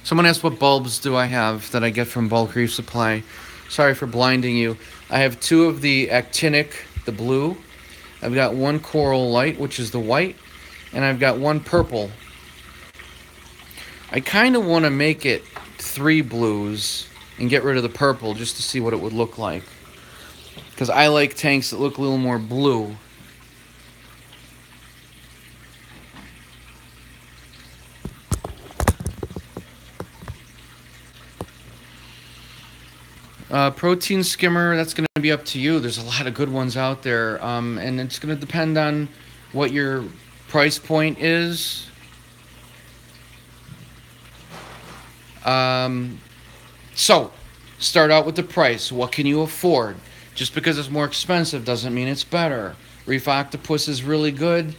Someone asked what bulbs do I have that I get from Bulk Reef Supply. Sorry for blinding you. I have two of the actinic, the blue. I've got one coral light, which is the white. And I've got one purple. I kind of want to make it three blues and get rid of the purple just to see what it would look like. Because I like tanks that look a little more blue. Uh, protein skimmer, that's going to be up to you. There's a lot of good ones out there. Um, and it's going to depend on what your price point is. Um, so, start out with the price. What can you afford? Just because it's more expensive doesn't mean it's better. Reef Octopus is really good,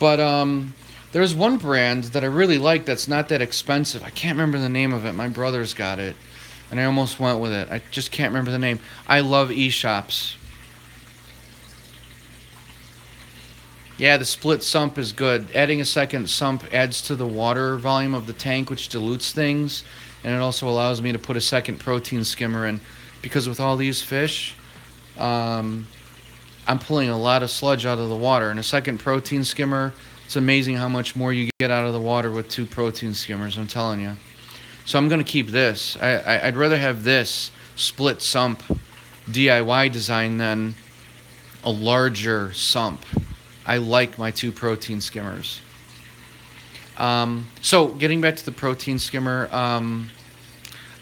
but um, there's one brand that I really like that's not that expensive. I can't remember the name of it. My brother's got it. And I almost went with it. I just can't remember the name. I love eShopps. Yeah, the split sump is good. Adding a second sump adds to the water volume of the tank, which dilutes things. And it also allows me to put a second protein skimmer in. Because with all these fish, um, I'm pulling a lot of sludge out of the water. And a second protein skimmer, it's amazing how much more you get out of the water with two protein skimmers, I'm telling you. So I'm going to keep this. I, I, I'd rather have this split sump D I Y design than a larger sump. I like my two protein skimmers. Um, so getting back to the protein skimmer, um,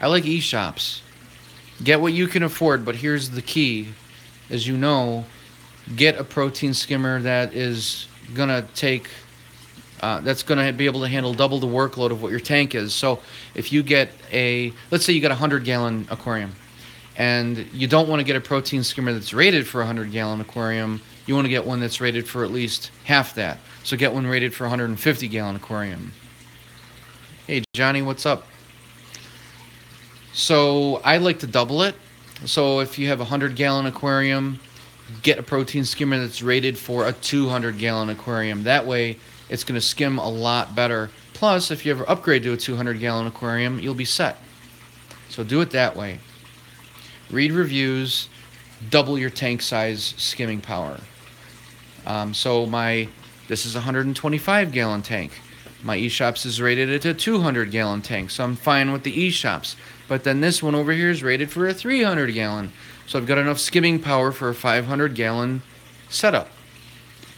I like eShopps. Get what you can afford, but here's the key. As you know, get a protein skimmer that is going to take... Uh, that's going to be able to handle double the workload of what your tank is. So if you get a, let's say you got a one hundred gallon aquarium, and you don't want to get a protein skimmer that's rated for a one hundred gallon aquarium, you want to get one that's rated for at least half that. So get one rated for a one hundred fifty gallon aquarium. Hey, Johnny, what's up? So I like to double it. So if you have a one hundred gallon aquarium, get a protein skimmer that's rated for a two hundred gallon aquarium. That way, it's going to skim a lot better. Plus, if you ever upgrade to a two hundred gallon aquarium, you'll be set. So do it that way. Read reviews, double your tank size skimming power. Um, so my, this is a one hundred twenty-five gallon tank. My eShopps is rated at a two hundred gallon tank, so I'm fine with the eShopps. But then this one over here is rated for a three hundred gallon. So I've got enough skimming power for a five hundred gallon setup.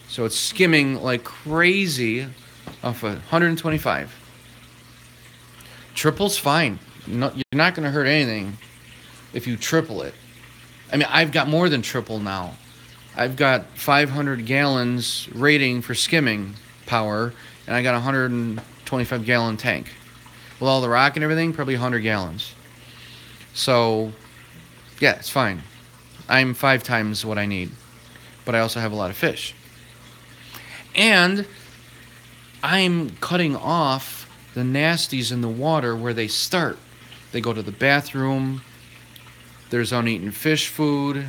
So it's skimming like crazy off of one twenty-five. Triple's fine. No, you're not going to hurt anything if you triple it. I mean, I've got more than triple now. I've got five hundred gallons rating for skimming power, and I got a one twenty-five gallon tank. With all the rock and everything, probably one hundred gallons. So, yeah, it's fine. I'm five times what I need. But I also have a lot of fish. And I'm cutting off the nasties in the water where they start. They go to the bathroom. There's uneaten fish food.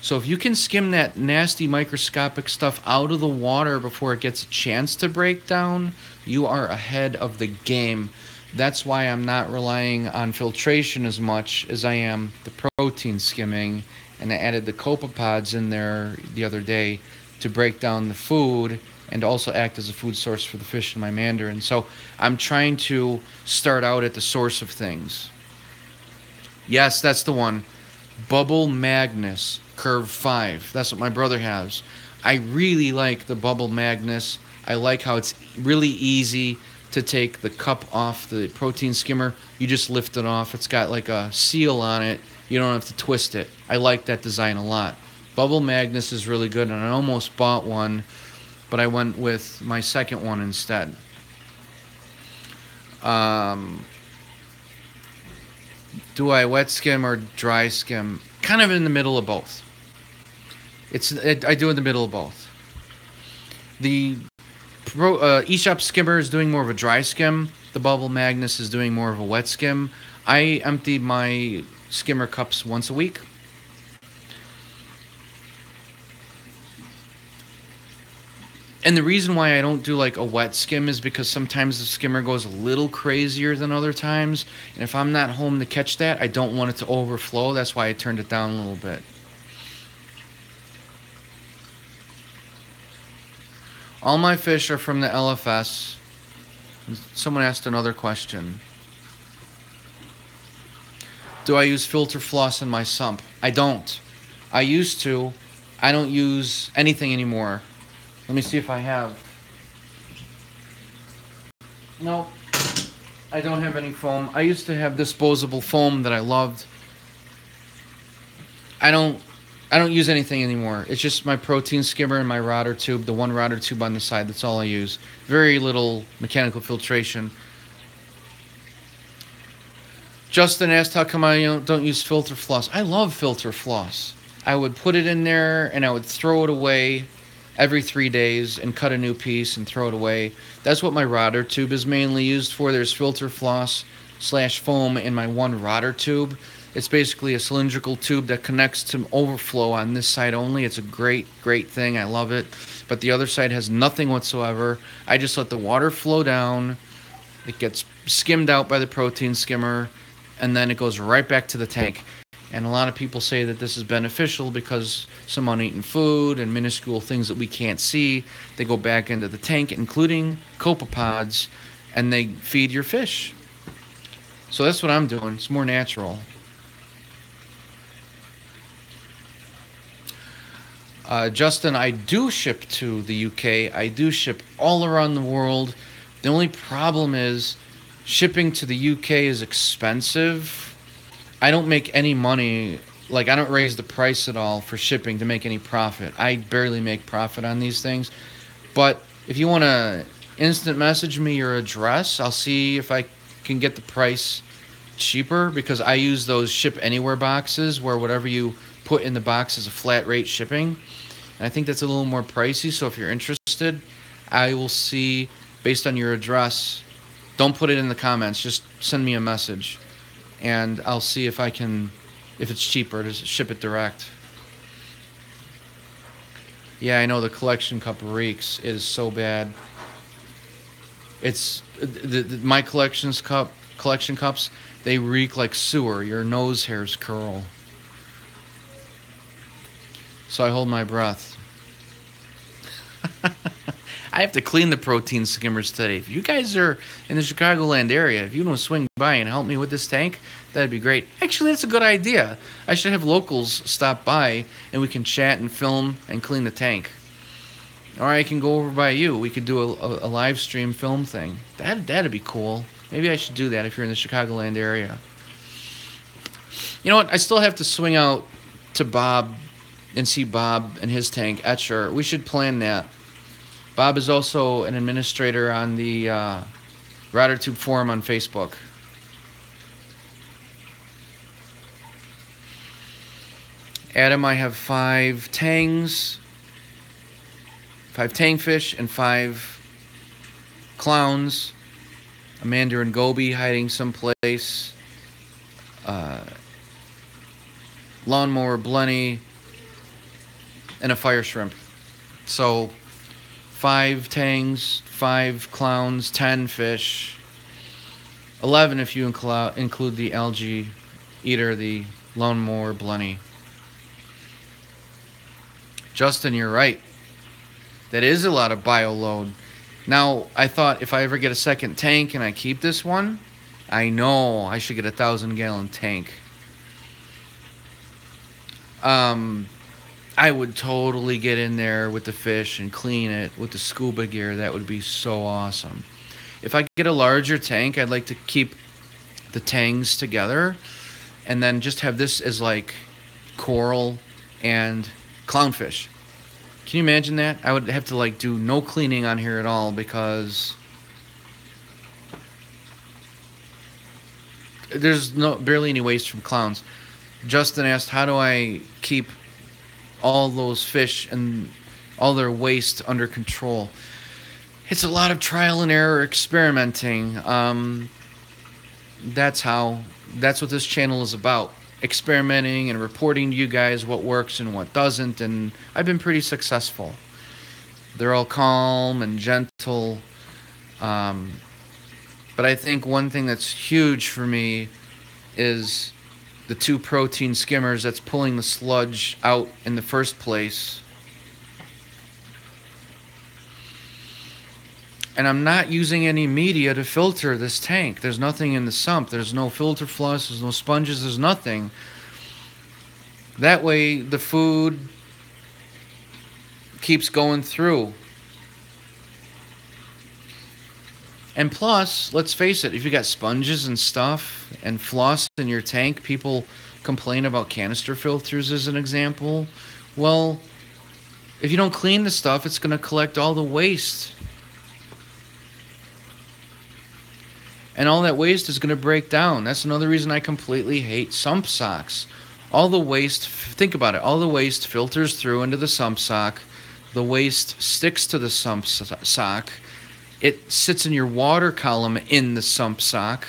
So if you can skim that nasty microscopic stuff out of the water before it gets a chance to break down, you are ahead of the game. That's why I'm not relying on filtration as much as I am the protein skimming. And I added the copepods in there the other day to break down the food and also act as a food source for the fish in my Mandarin. So I'm trying to start out at the source of things. Yes, that's the one. Bubble Magnus. Curve five. That's what my brother has. I really like the Bubble Magnus. I like how it's really easy to take the cup off the protein skimmer. You just lift it off. It's got like a seal on it. You don't have to twist it. I like that design a lot. Bubble Magnus is really good, and I almost bought one, but I went with my second one instead. Um, do I wet skim or dry skim? Kind of in the middle of both. It's it, I do in the middle of both. The pro, uh, eShop skimmer is doing more of a dry skim. The Bubble Magnus is doing more of a wet skim. I empty my skimmer cups once a week. And the reason why I don't do like a wet skim is because sometimes the skimmer goes a little crazier than other times. And if I'm not home to catch that, I don't want it to overflow. That's why I turned it down a little bit. All my fish are from the L F S. Someone asked another question. Do I use filter floss in my sump? I don't. I used to. I don't use anything anymore. Let me see if I have. No, I don't have any foam. I used to have disposable foam that I loved. I don't I don't use anything anymore. It's just my protein skimmer and my rotter tube, the one rotter tube on the side. That's all I use. Very little mechanical filtration. Justin asked how come I don't use filter floss. I love filter floss. I would put it in there and I would throw it away every three days and cut a new piece and throw it away. That's what my rotter tube is mainly used for. There's filter floss slash foam in my one rotter tube. It's basically a cylindrical tube that connects to overflow on this side only. It's a great, great thing. I love it. But the other side has nothing whatsoever. I just let the water flow down. It gets skimmed out by the protein skimmer, and then it goes right back to the tank. And a lot of people say that this is beneficial because some uneaten food and minuscule things that we can't see, they go back into the tank, including copepods, and they feed your fish. So that's what I'm doing. It's more natural. Uh, Justin, I do ship to the U K. I do ship all around the world. The only problem is shipping to the U K is expensive. I don't make any money, like I don't raise the price at all for shipping to make any profit. I barely make profit on these things. But if you want to instant message me your address, I'll see if I can get the price cheaper, because I use those ship anywhere boxes where whatever you put in the box is a flat rate shipping. And I think that's a little more pricey. So if you're interested, I will see based on your address. Don't put it in the comments. Just send me a message. And I'll see if I can, if it's cheaper to ship it direct. Yeah, I know the collection cup reeks. It is so bad. It's the, the, my collections cup, collection cups. They reek like sewer. Your nose hairs curl. So I hold my breath. I have to clean the protein skimmers today. If you guys are in the Chicagoland area, if you want to swing by and help me with this tank, that'd be great. Actually, that's a good idea. I should have locals stop by, and we can chat and film and clean the tank. Or I can go over by you. We could do a, a, a live stream film thing. That, that'd be cool. Maybe I should do that if you're in the Chicagoland area. You know what? I still have to swing out to Bob and see Bob and his tank, Etcher. We should plan that. Bob is also an administrator on the uh, Rotter Tube forum on Facebook. Adam, I have five tangs, five tangfish, and five clowns. A Mandarin goby hiding someplace. Uh, Lawnmower Blenny. And a fire shrimp. So, five tangs, five clowns, ten fish. Eleven if you inclu include the algae eater, the Lawnmower Blenny. Justin, you're right. That is a lot of bio load. Now, I thought if I ever get a second tank and I keep this one, I know I should get a thousand gallon tank. Um, I would totally get in there with the fish and clean it with the scuba gear. That would be so awesome. If I get a larger tank, I'd like to keep the tangs together and then just have this as like coral and clownfish. Can you imagine that? I would have to like do no cleaning on here at all because there's no barely any waste from clowns. Justin asked, how do I keep all those fish and all their waste under control? It's a lot of trial and error experimenting. Um, that's how, that's what this channel is about. Experimenting and reporting to you guys what works and what doesn't, and I've been pretty successful. They're all calm and gentle, um, but I think one thing that's huge for me is the two protein skimmers that's pulling the sludge out in the first place. And I'm not using any media to filter this tank. There's nothing in the sump. There's no filter floss. There's no sponges. There's nothing. That way, the food keeps going through. And plus, let's face it, if you got sponges and stuff and floss in your tank, people complain about canister filters as an example. Well, if you don't clean the stuff, it's going to collect all the waste. And all that waste is going to break down. That's another reason I completely hate sump socks. All the waste, think about it, all the waste filters through into the sump sock. The waste sticks to the sump sock. It sits in your water column in the sump sock,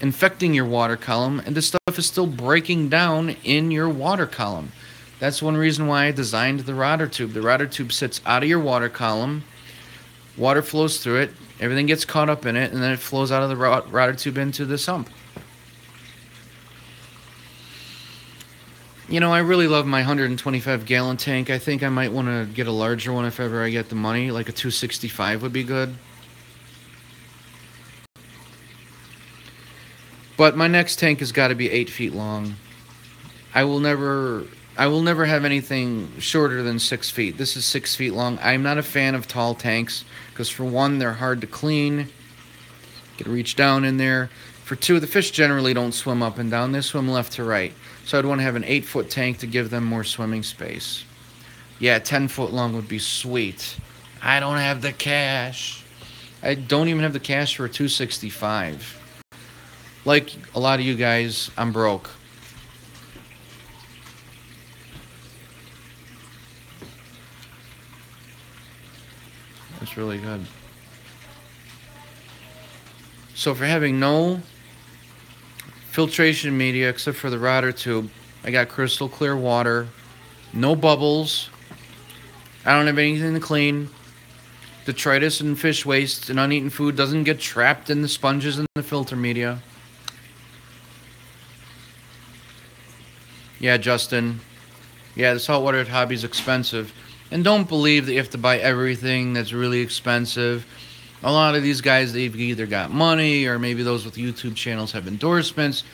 infecting your water column, and the stuff is still breaking down in your water column. That's one reason why I designed the rotter tube. The rotter tube sits out of your water column, water flows through it, everything gets caught up in it, and then it flows out of the rot rotter tube into the sump. You know, I really love my one hundred twenty-five gallon tank. I think I might want to get a larger one if ever I get the money. Like a two sixty-five would be good. But my next tank has got to be eight feet long. I will never... I will never have anything shorter than six feet. This is six feet long. I'm not a fan of tall tanks because, for one, they're hard to clean. You can reach down in there. For two, the fish generally don't swim up and down. They swim left to right. So I'd want to have an eight-foot tank to give them more swimming space. Yeah, ten-foot long would be sweet. I don't have the cash. I don't even have the cash for a two sixty-five. Like a lot of you guys, I'm broke. That's really good. So for having no filtration media except for the rotter tube, I got crystal clear water, no bubbles, I don't have anything to clean, detritus and fish waste and uneaten food doesn't get trapped in the sponges and the filter media. Yeah, Justin. Yeah, the saltwater hobby is expensive. And don't believe that you have to buy everything that's really expensive. A lot of these guys, they've either got money, or maybe those with YouTube channels have endorsements.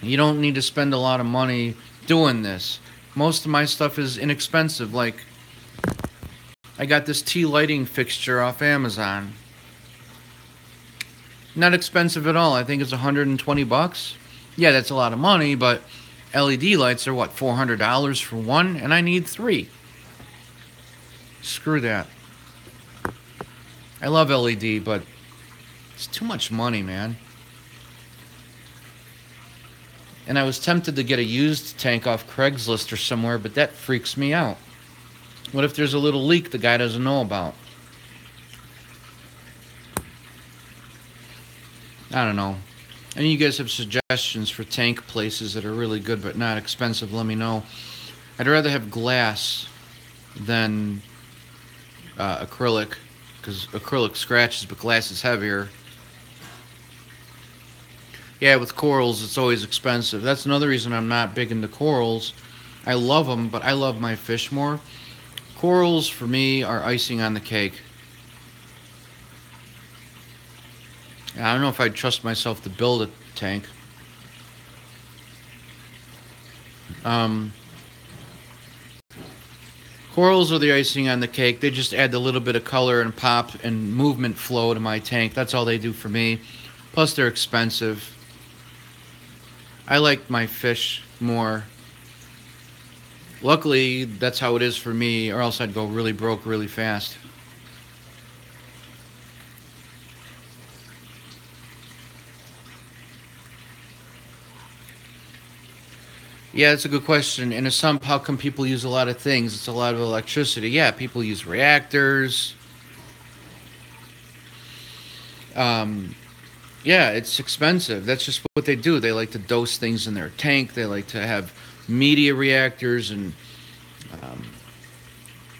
You don't need to spend a lot of money doing this. Most of my stuff is inexpensive. Like, I got this tea lighting fixture off Amazon. Not expensive at all. I think it's one hundred twenty bucks. Yeah, that's a lot of money, but L E D lights are, what, four hundred dollars for one? And I need three. Screw that. I love L E D, but it's too much money, man. And I was tempted to get a used tank off Craigslist or somewhere, but that freaks me out. What if there's a little leak the guy doesn't know about? I don't know. Any of you guys have suggestions for tank places that are really good but not expensive, let me know. I'd rather have glass than uh, acrylic, because acrylic scratches, but glass is heavier. Yeah, with corals, it's always expensive. That's another reason I'm not big into corals. I love them, but I love my fish more. Corals, for me, are icing on the cake. I don't know if I'd trust myself to build a tank. Um, corals are the icing on the cake. They just add a little bit of color and pop and movement flow to my tank. That's all they do for me. Plus, they're expensive. I like my fish more. Luckily, that's how it is for me, or else I'd go really broke really fast. Yeah, that's a good question. In a sump, how come people use a lot of things? It's a lot of electricity. Yeah, people use reactors. Um, yeah, it's expensive. That's just what they do. They like to dose things in their tank. They like to have media reactors, and um,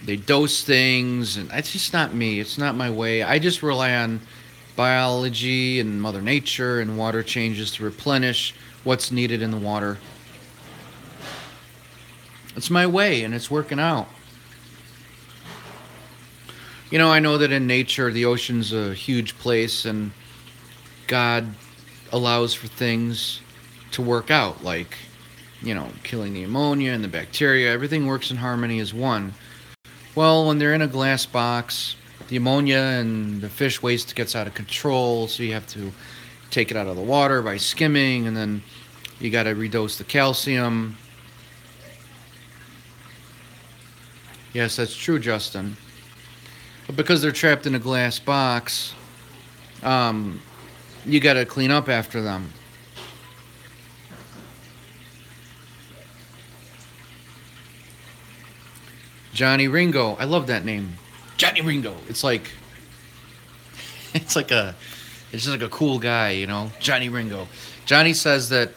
they dose things. And it's just not me. It's not my way. I just rely on biology and Mother Nature and water changes to replenish what's needed in the water. It's my way, and it's working out. You know, I know that in nature, the ocean's a huge place, and God allows for things to work out, like, you know, killing the ammonia and the bacteria. Everything works in harmony as one. Well, when they're in a glass box, the ammonia and the fish waste gets out of control, so you have to take it out of the water by skimming, and then you got to redose the calcium. Yes, that's true, Justin. But because they're trapped in a glass box, um, you got to clean up after them. Johnny Ringo. I love that name. Johnny Ringo. It's like, it's like a, it's just like a cool guy, you know? Johnny Ringo. Johnny says that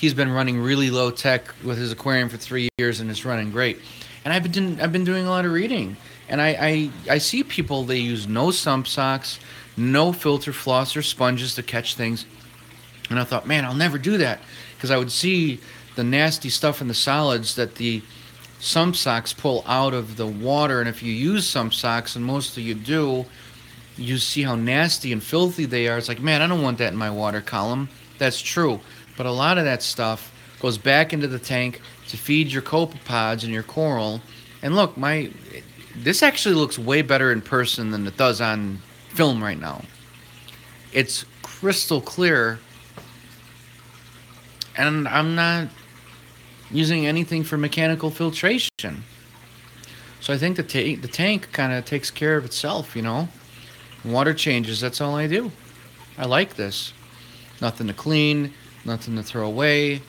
he's been running really low tech with his aquarium for three years and it's running great. And I've been I've been doing a lot of reading, and I, I I see people, they use no sump socks, no filter floss or sponges to catch things, and I thought, man, I'll never do that, because I would see the nasty stuff in the solids that the sump socks pull out of the water, and if you use sump socks, and most of you do, you see how nasty and filthy they are. It's like, man, I don't want that in my water column. That's true, but a lot of that stuff goes back into the tank to feed your copepods and your coral. And look, my this actually looks way better in person than it does on film right now. It's crystal clear, and I'm not using anything for mechanical filtration. So I think the, ta the tank kind of takes care of itself, you know. Water changes, that's all I do. I like this. Nothing to clean, nothing to throw away.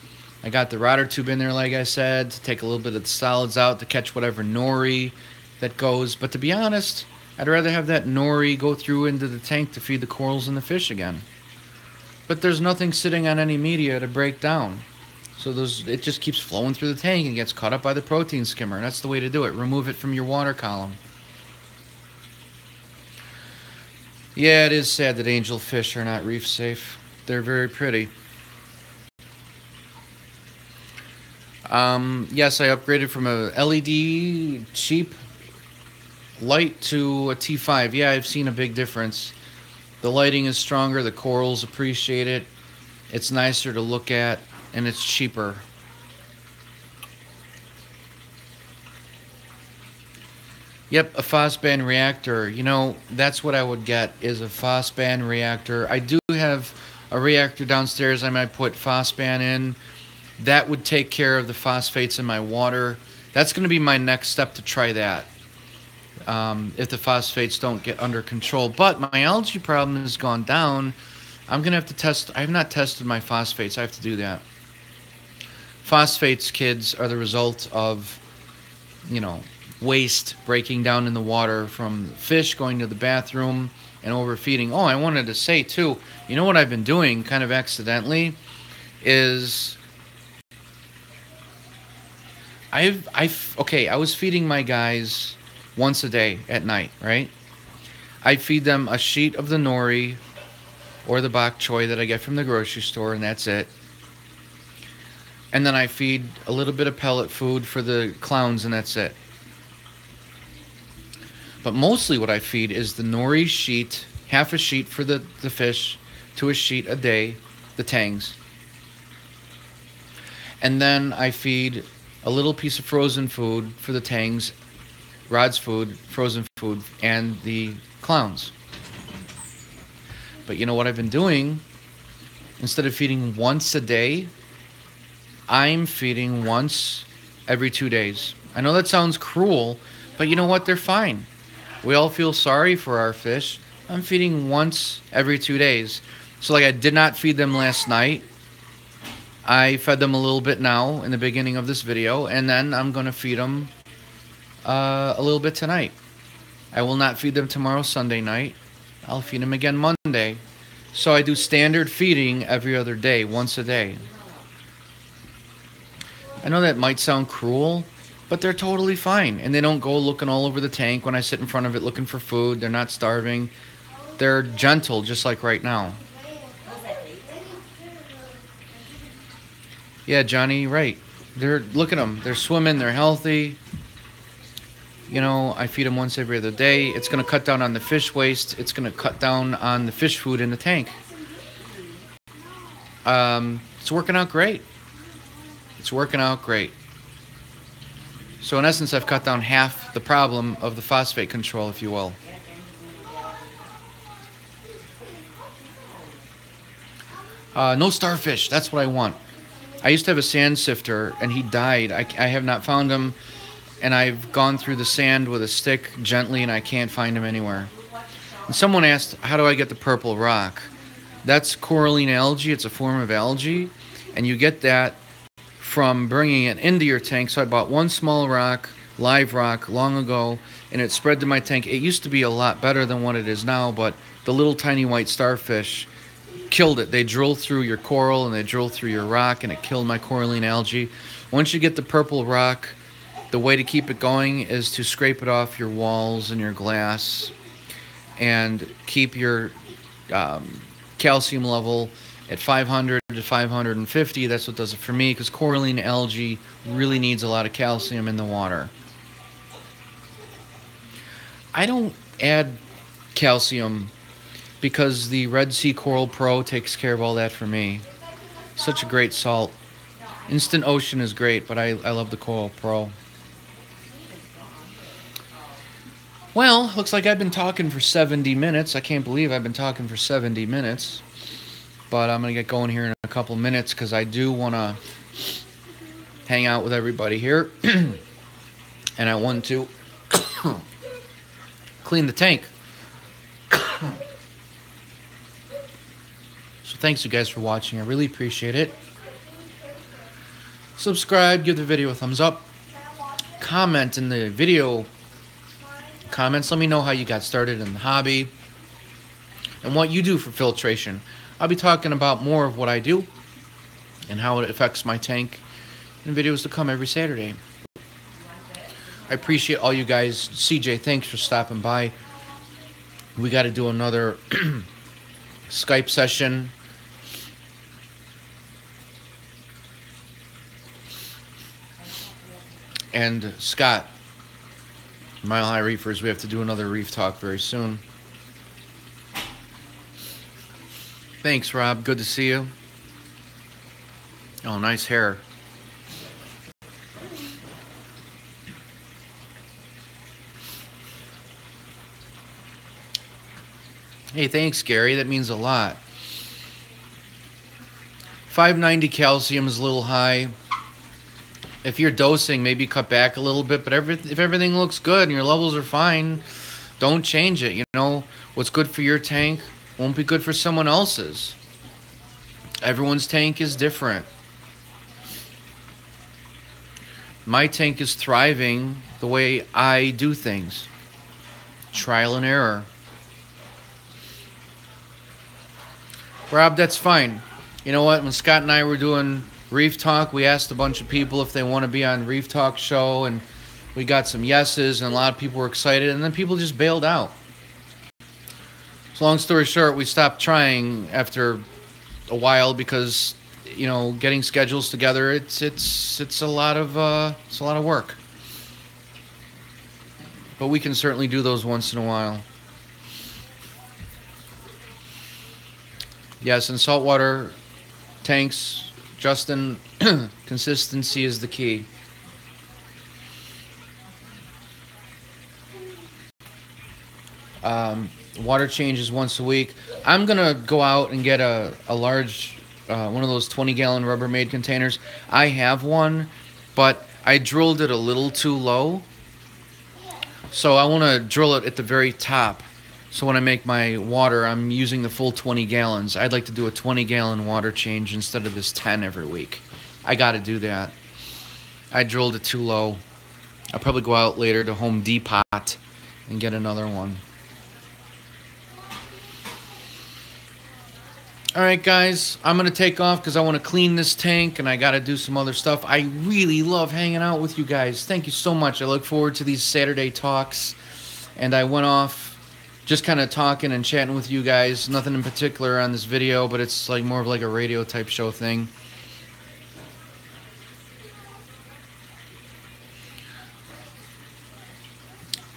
I got the rotter tube in there, like I said, to take a little bit of the solids out, to catch whatever nori that goes. But to be honest, I'd rather have that nori go through into the tank to feed the corals and the fish again. But there's nothing sitting on any media to break down. So those, it just keeps flowing through the tank and gets caught up by the protein skimmer. And that's the way to do it. Remove it from your water column. Yeah, it is sad that angelfish are not reef safe. They're very pretty. Um, yes, I upgraded from a L E D cheap light to a T five. Yeah, I've seen a big difference. The lighting is stronger, the corals appreciate it, it's nicer to look at, and it's cheaper. Yep, a phosban reactor. You know, that's what I would get, is a phosban reactor. I do have a reactor downstairs I might put phosban in. That would take care of the phosphates in my water. That's going to be my next step, to try that. Um, if the phosphates don't get under control. But my algae problem has gone down. I'm going to have to test. I have not tested my phosphates. I have to do that. Phosphates, kids, are the result of, you know, waste breaking down in the water from fish going to the bathroom and overfeeding. Oh, I wanted to say, too, you know what I've been doing kind of accidentally is I've, I've okay, I was feeding my guys once a day at night, right? I feed them a sheet of the nori or the bok choy that I get from the grocery store, and that's it. And then I feed a little bit of pellet food for the clowns, and that's it. But mostly what I feed is the nori sheet, half a sheet for the, the fish, to a sheet a day, the tangs. And then I feed a little piece of frozen food for the tangs, Rod's food, frozen food, and the clowns. But you know what I've been doing? Instead of feeding once a day, I'm feeding once every two days. I know that sounds cruel, but you know what? They're fine. We all feel sorry for our fish. I'm feeding once every two days. So like I did not feed them last night. I fed them a little bit now in the beginning of this video, and then I'm going to feed them uh, a little bit tonight. I will not feed them tomorrow, Sunday night. I'll feed them again Monday. So I do standard feeding every other day, once a day. I know that might sound cruel, but they're totally fine. And they don't go looking all over the tank when I sit in front of it looking for food. They're not starving. They're gentle, just like right now. Yeah, Johnny, right. They're, look at them. They're swimming. They're healthy. You know, I feed them once every other day. It's going to cut down on the fish waste. It's going to cut down on the fish food in the tank. Um, it's working out great. It's working out great. So in essence, I've cut down half the problem of the phosphate control, if you will. Uh, no starfish. That's what I want. I used to have a sand sifter, and he died. I, I have not found him, and I've gone through the sand with a stick gently, and I can't find him anywhere. And someone asked, how do I get the purple rock? That's coralline algae. It's a form of algae, and you get that from bringing it into your tank. So I bought one small rock, live rock, long ago, and it spread to my tank. It used to be a lot better than what it is now, but the little tiny white starfish killed it. They drill through your coral and they drill through your rock, and it killed my coralline algae. Once you get the purple rock, the way to keep it going is to scrape it off your walls and your glass and keep your um, calcium level at five hundred to five hundred fifty. That's what does it for me, because coralline algae really needs a lot of calcium in the water. I don't add calcium because the Red Sea Coral Pro takes care of all that for me. Such a great salt. Instant Ocean is great, but I, I love the Coral Pro. Well, looks like I've been talking for seventy minutes. I can't believe I've been talking for seventy minutes. But I'm going to get going here in a couple minutes because I do want to hang out with everybody here. And I want to clean the tank. Thanks you guys for watching. I really appreciate it. Subscribe, give the video a thumbs up, comment in the video comments. Let me know how you got started in the hobby and what you do for filtration. I'll be talking about more of what I do and how it affects my tank in videos to come every Saturday. I appreciate all you guys. C J, thanks for stopping by. We got to do another Skype session. and Scott, Mile High Reefers. We have to do another reef talk very soon. Thanks, Rob. Good to see you. Oh, nice hair. Hey, thanks, Gary. That means a lot. five ninety calcium is a little high. If you're dosing, maybe cut back a little bit. But every, if everything looks good and your levels are fine, don't change it. You know, what's good for your tank won't be good for someone else's. Everyone's tank is different. My tank is thriving the way I do things. Trial and error. Rob, that's fine. You know what? When Scott and I were doing Reef Talk, we asked a bunch of people if they want to be on Reef Talk show, and we got some yeses, and a lot of people were excited, and then people just bailed out. So long story short, we stopped trying after a while because, you know, getting schedules together, it's it's it's a lot of uh, it's a lot of work. But we can certainly do those once in a while. Yes, in saltwater tanks, Justin, consistency is the key. Um, water changes once a week. I'm going to go out and get a, a large, uh, one of those twenty gallon Rubbermaid containers. I have one, but I drilled it a little too low. So I want to drill it at the very top. So when I make my water, I'm using the full twenty gallons. I'd like to do a twenty gallon water change instead of this ten every week. I got to do that. I drilled it too low. I'll probably go out later to Home Depot and get another one. All right, guys, I'm going to take off because I want to clean this tank and I got to do some other stuff. I really love hanging out with you guys. Thank you so much. I look forward to these Saturday talks. And I went off just kind of talking and chatting with you guys. Nothing in particular on this video, but it's like more of like a radio type show thing.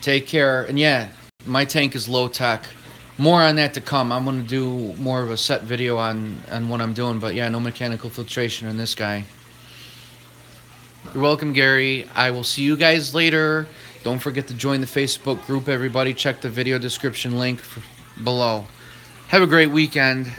Take care. And yeah, my tank is low tech. More on that to come. I'm going to do more of a set video on, on what I'm doing. But yeah, no mechanical filtration in this guy. You're welcome, Gary. I will see you guys later. Don't forget to join the Facebook group, everybody. Check the video description link below. Have a great weekend.